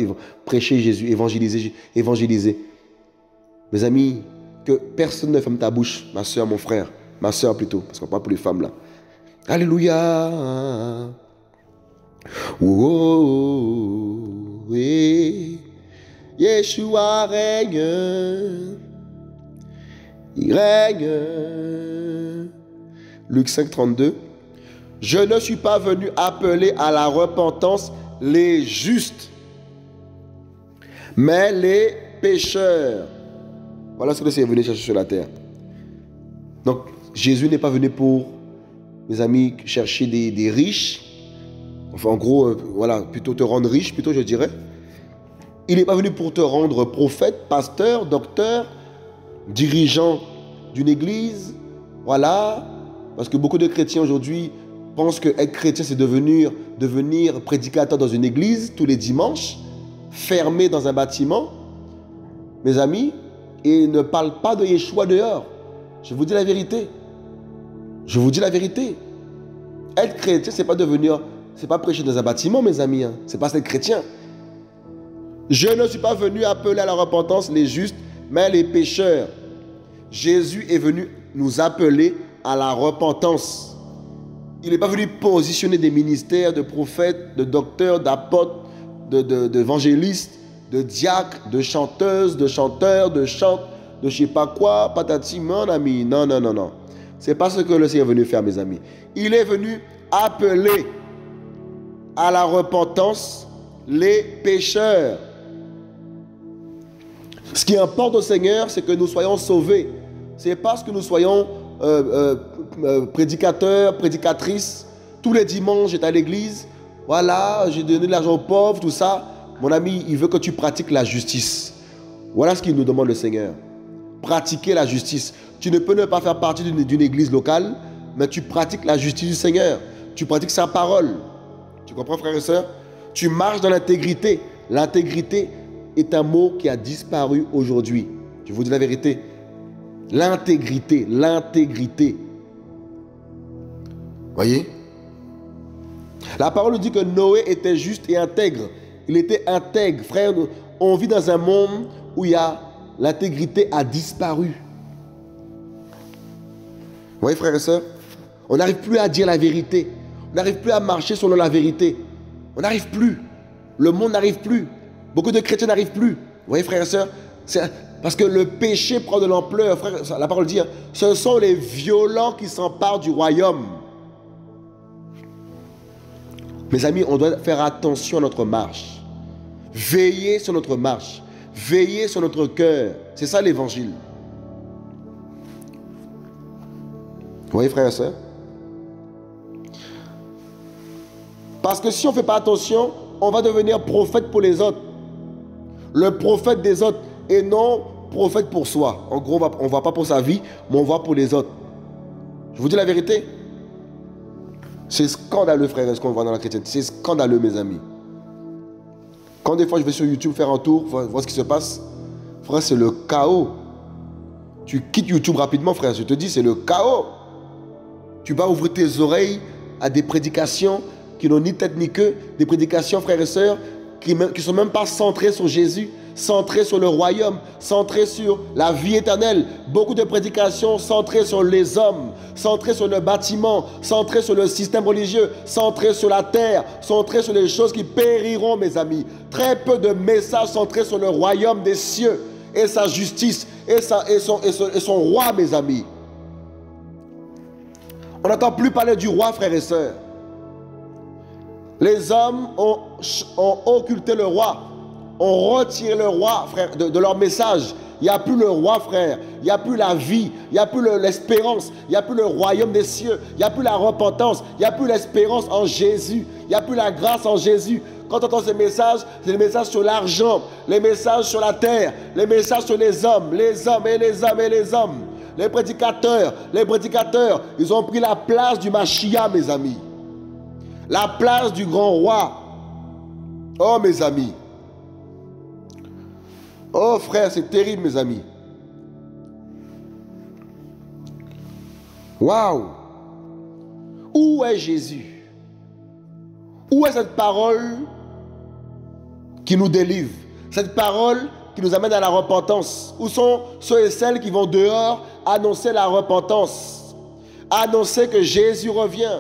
prêcher Jésus, évangéliser, évangéliser? Mes amis, que personne ne ferme ta bouche, ma soeur, mon frère, ma soeur plutôt, parce qu'on parle pour les femmes là. Alléluia. Oh, oh, oh, oui. Yeshua règne. Il règne. Luc cinq, trente-deux. Je ne suis pas venu appeler à la repentance les justes, mais les pécheurs. Voilà ce que le Seigneur est venu chercher sur la terre. Donc, Jésus n'est pas venu pour, mes amis, chercher des, des riches. Enfin, en gros, euh, voilà, plutôt te rendre riche, plutôt, je dirais. Il n'est pas venu pour te rendre prophète, pasteur, docteur, dirigeant d'une église, voilà, parce que beaucoup de chrétiens aujourd'hui pense qu'être chrétien, c'est devenir, devenir prédicateur dans une église tous les dimanches, fermé dans un bâtiment, mes amis, et ne parle pas de Yehoshua dehors. Je vous dis la vérité. Je vous dis la vérité. Être chrétien, c'est pas devenir, c'est pas prêcher dans un bâtiment, mes amis. Hein. C'est pas être chrétien. Je ne suis pas venu appeler à la repentance les justes, mais les pécheurs. Jésus est venu nous appeler à la repentance. Il n'est pas venu positionner des ministères, de prophètes, de docteurs, d'apôtres, d'évangélistes, de, de, de diacres, de chanteuses, de chanteurs, de chants, de je ne sais pas quoi, patati, mon ami. Non, non, non, non. Ce n'est pas ce que le Seigneur est venu faire, mes amis. Il est venu appeler à la repentance les pécheurs. Ce qui importe au Seigneur, c'est que nous soyons sauvés. Ce n'est pas ce que nous soyons euh, euh, prédicateurs, prédicatrices. Tous les dimanches, j'étais à l'église. Voilà, j'ai donné de l'argent aux pauvres, tout ça. Mon ami, il veut que tu pratiques la justice. Voilà ce qu'il nous demande le Seigneur. Pratiquer la justice. Tu ne peux ne pas faire partie d'une église locale, mais tu pratiques la justice du Seigneur. Tu pratiques sa parole. Tu comprends, frères et sœurs? Tu marches dans l'intégrité. L'intégrité est un mot qui a disparu aujourd'hui. Je vous dis la vérité. L'intégrité, l'intégrité. Voyez? La parole nous dit que Noé était juste et intègre. Il était intègre. Frère, on vit dans un monde où il y a l'intégrité a disparu. Vous voyez, frères et sœurs, on n'arrive plus à dire la vérité. On n'arrive plus à marcher selon la vérité. On n'arrive plus. Le monde n'arrive plus. Beaucoup de chrétiens n'arrivent plus. Vous voyez, frères et sœurs, parce que le péché prend de l'ampleur. La parole dit, hein, ce sont les violents qui s'emparent du royaume. Mes amis, on doit faire attention à notre marche. Veillez sur notre marche. Veillez sur notre cœur. C'est ça l'évangile. Vous voyez, frères et sœurs? Parce que si on ne fait pas attention, on va devenir prophète pour les autres. Le prophète des autres et non prophète pour soi. En gros, on ne voit pas pour sa vie, mais on voit pour les autres. Je vous dis la vérité. C'est scandaleux, frère, ce qu'on voit dans la chrétienne. C'est scandaleux, mes amis. Quand des fois je vais sur YouTube faire un tour, voir ce qui se passe, frère, c'est le chaos. Tu quittes YouTube rapidement, frère. Je te dis, c'est le chaos. Tu vas ouvrir tes oreilles à des prédications qui n'ont ni tête ni queue, des prédications, frères et sœurs, qui ne sont même pas centrées sur Jésus, centrées sur le royaume, centrées sur la vie éternelle. Beaucoup de prédications centrées sur les hommes, centrées sur le bâtiment, centrées sur le système religieux, centrées sur la terre, centrées sur les choses qui périront, mes amis. Très peu de messages centrés sur le royaume des cieux et sa justice et, sa, et, son, et, son, et son roi, mes amis. On n'entend plus parler du roi, frères et sœurs. Les hommes ont, ont occulté le roi, ont retiré le roi, frère, de, de leur message. Il n'y a plus le roi, frère. Il n'y a plus la vie. Il n'y a plus l'espérance. Il n'y a plus le royaume des cieux. Il n'y a plus la repentance. Il n'y a plus l'espérance en Jésus. Il n'y a plus la grâce en Jésus. Quand on entend ces messages, c'est les messages sur l'argent, les messages sur la terre, les messages sur les hommes, les hommes et les hommes et les hommes. Les prédicateurs, les prédicateurs, ils ont pris la place du Machia, mes amis. La place du grand roi. Oh, mes amis. Oh, frère, c'est terrible, mes amis. Waouh! Où est Jésus? Où est cette parole qui nous délivre? Cette parole qui nous amène à la repentance? Où sont ceux et celles qui vont dehors annoncer la repentance? Annoncer que Jésus revient?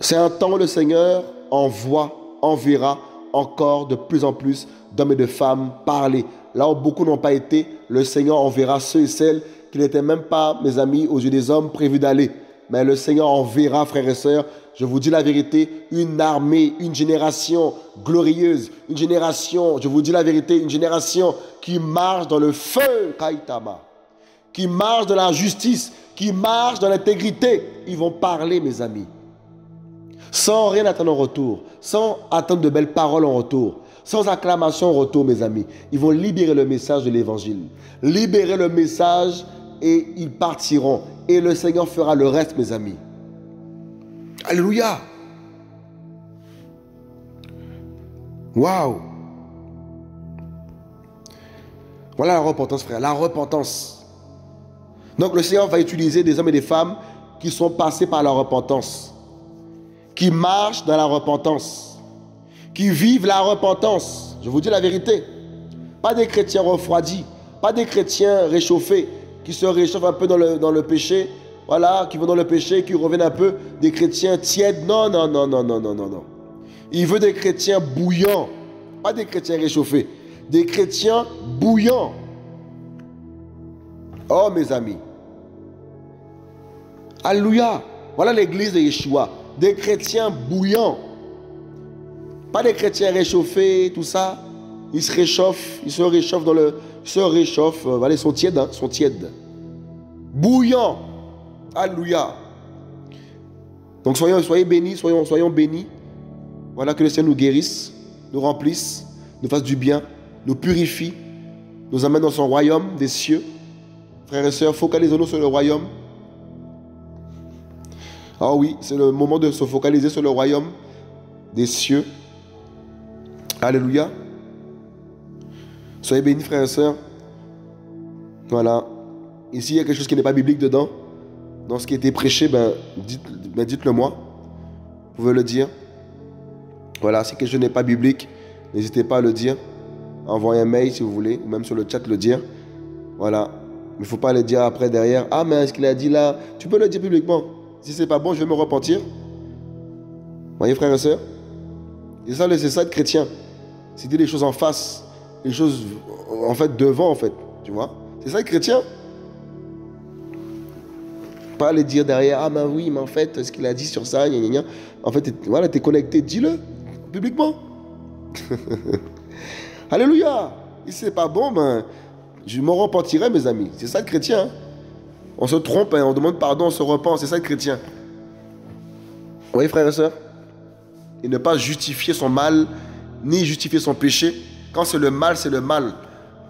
C'est un temps où le Seigneur envoie, enverra encore de plus en plus d'hommes et de femmes parler. Là où beaucoup n'ont pas été, le Seigneur enverra ceux et celles qui n'étaient même pas, mes amis, aux yeux des hommes prévus d'aller. Mais le Seigneur enverra, frères et sœurs, je vous dis la vérité, une armée, une génération glorieuse, une génération, je vous dis la vérité, une génération qui marche dans le feu, Kaitama, qui marche dans la justice, qui marche dans l'intégrité. Ils vont parler, mes amis. Sans rien attendre en retour, sans attendre de belles paroles en retour, sans acclamation en retour, mes amis. Ils vont libérer le message de l'évangile, libérer le message et ils partiront. Et le Seigneur fera le reste, mes amis. Alléluia. Waouh. Voilà la repentance, frère. La repentance. Donc le Seigneur va utiliser des hommes et des femmes qui sont passés par la repentance, qui marchent dans la repentance, qui vivent la repentance. Je vous dis la vérité. Pas des chrétiens refroidis, pas des chrétiens réchauffés, qui se réchauffent un peu dans le, dans le péché, voilà, qui vont dans le péché, qui reviennent un peu, des chrétiens tièdes. Non, non, non, non, non, non, non, non. Il veut des chrétiens bouillants, pas des chrétiens réchauffés, des chrétiens bouillants. Oh, mes amis. Alléluia. Voilà l'église de Yeshua. Des chrétiens bouillants. Pas des chrétiens réchauffés, tout ça. Ils se réchauffent. Ils se réchauffent dans le... Ils se réchauffent. Euh, voilà, ils sont tièdes. Hein, ils sont tièdes. Bouillants. Alléluia. Donc soyons, soyez bénis. Soyons, soyons bénis. Voilà, que le Seigneur nous guérisse, nous remplisse, nous fasse du bien, nous purifie, nous amène dans son royaume des cieux. Frères et sœurs, focalisons-nous sur le royaume. Ah oui, c'est le moment de se focaliser sur le royaume des cieux. Alléluia. Soyez bénis, frères et sœurs. Voilà. Ici, il y a quelque chose qui n'est pas biblique dedans. Dans ce qui a été prêché, ben, dites, ben, dites-le moi. Vous pouvez le dire. Voilà, si quelque chose n'est pas biblique, n'hésitez pas à le dire. Envoyez un mail si vous voulez, ou même sur le chat le dire. Voilà. Mais il ne faut pas le dire après derrière. Ah, mais ce qu'il a dit là, tu peux le dire publiquement. Si c'est pas bon, je vais me repentir. Voyez, frères et sœurs, c'est ça, c'est ça être chrétien. C'est dire les choses en face, les choses en fait devant en fait, tu vois. C'est ça être chrétien. Pas les dire derrière. Ah ben oui, mais en fait, ce qu'il a dit sur ça, gna, gna, gna. En fait, voilà, t'es connecté, dis-le publiquement. Alléluia. Et si c'est pas bon, ben je m'en repentirai, mes amis. C'est ça être chrétien. On se trompe, hein, on demande pardon, on se repent. C'est ça le chrétien. Vous voyez, frères et sœurs? Et ne pas justifier son mal, ni justifier son péché. Quand c'est le mal, c'est le mal.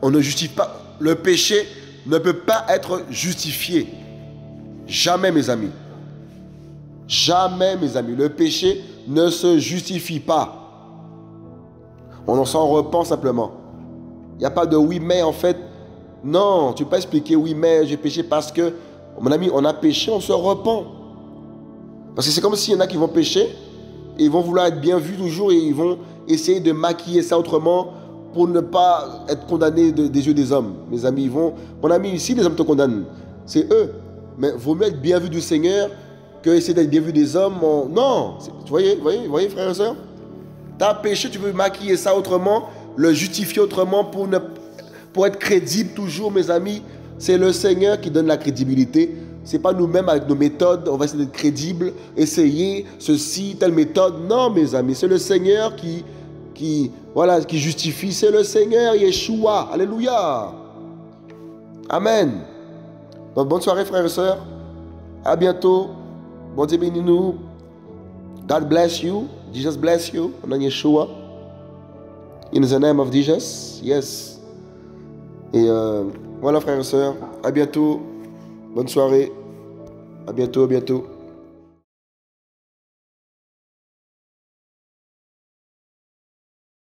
On ne justifie pas. Le péché ne peut pas être justifié. Jamais, mes amis. Jamais, mes amis. Le péché ne se justifie pas. On s'en repent simplement. Il n'y a pas de oui, mais en fait. Non, tu peux pas expliquer, oui, mais j'ai péché parce que, mon ami, on a péché, on se repent. Parce que c'est comme s'il y en a qui vont pécher, et ils vont vouloir être bien vus toujours, et ils vont essayer de maquiller ça autrement pour ne pas être condamnés de, des yeux des hommes. Mes amis, ils vont, mon ami, ici, les hommes te condamnent, c'est eux. Mais vaut mieux être bien vu du Seigneur que essayer d'être bien vu des hommes. On... Non, vous voyez, voyez, voyez, frères et sœurs, tu as péché, tu peux maquiller ça autrement, le justifier autrement pour ne pas. Pour être crédible toujours, mes amis, c'est le Seigneur qui donne la crédibilité. C'est pas nous-mêmes avec nos méthodes, on va essayer d'être crédible, essayer ceci, telle méthode. Non, mes amis, c'est le Seigneur qui, qui, voilà, qui justifie. C'est le Seigneur, Yeshua. Alléluia. Amen. Donc, bonne soirée, frères et sœurs. À bientôt. Bon Dieu bénis-nous. God bless you. Jesus bless you. On a Yeshua. In the name of Jesus. Yes. Et euh, voilà, frères et sœurs, à bientôt, bonne soirée, à bientôt, à bientôt.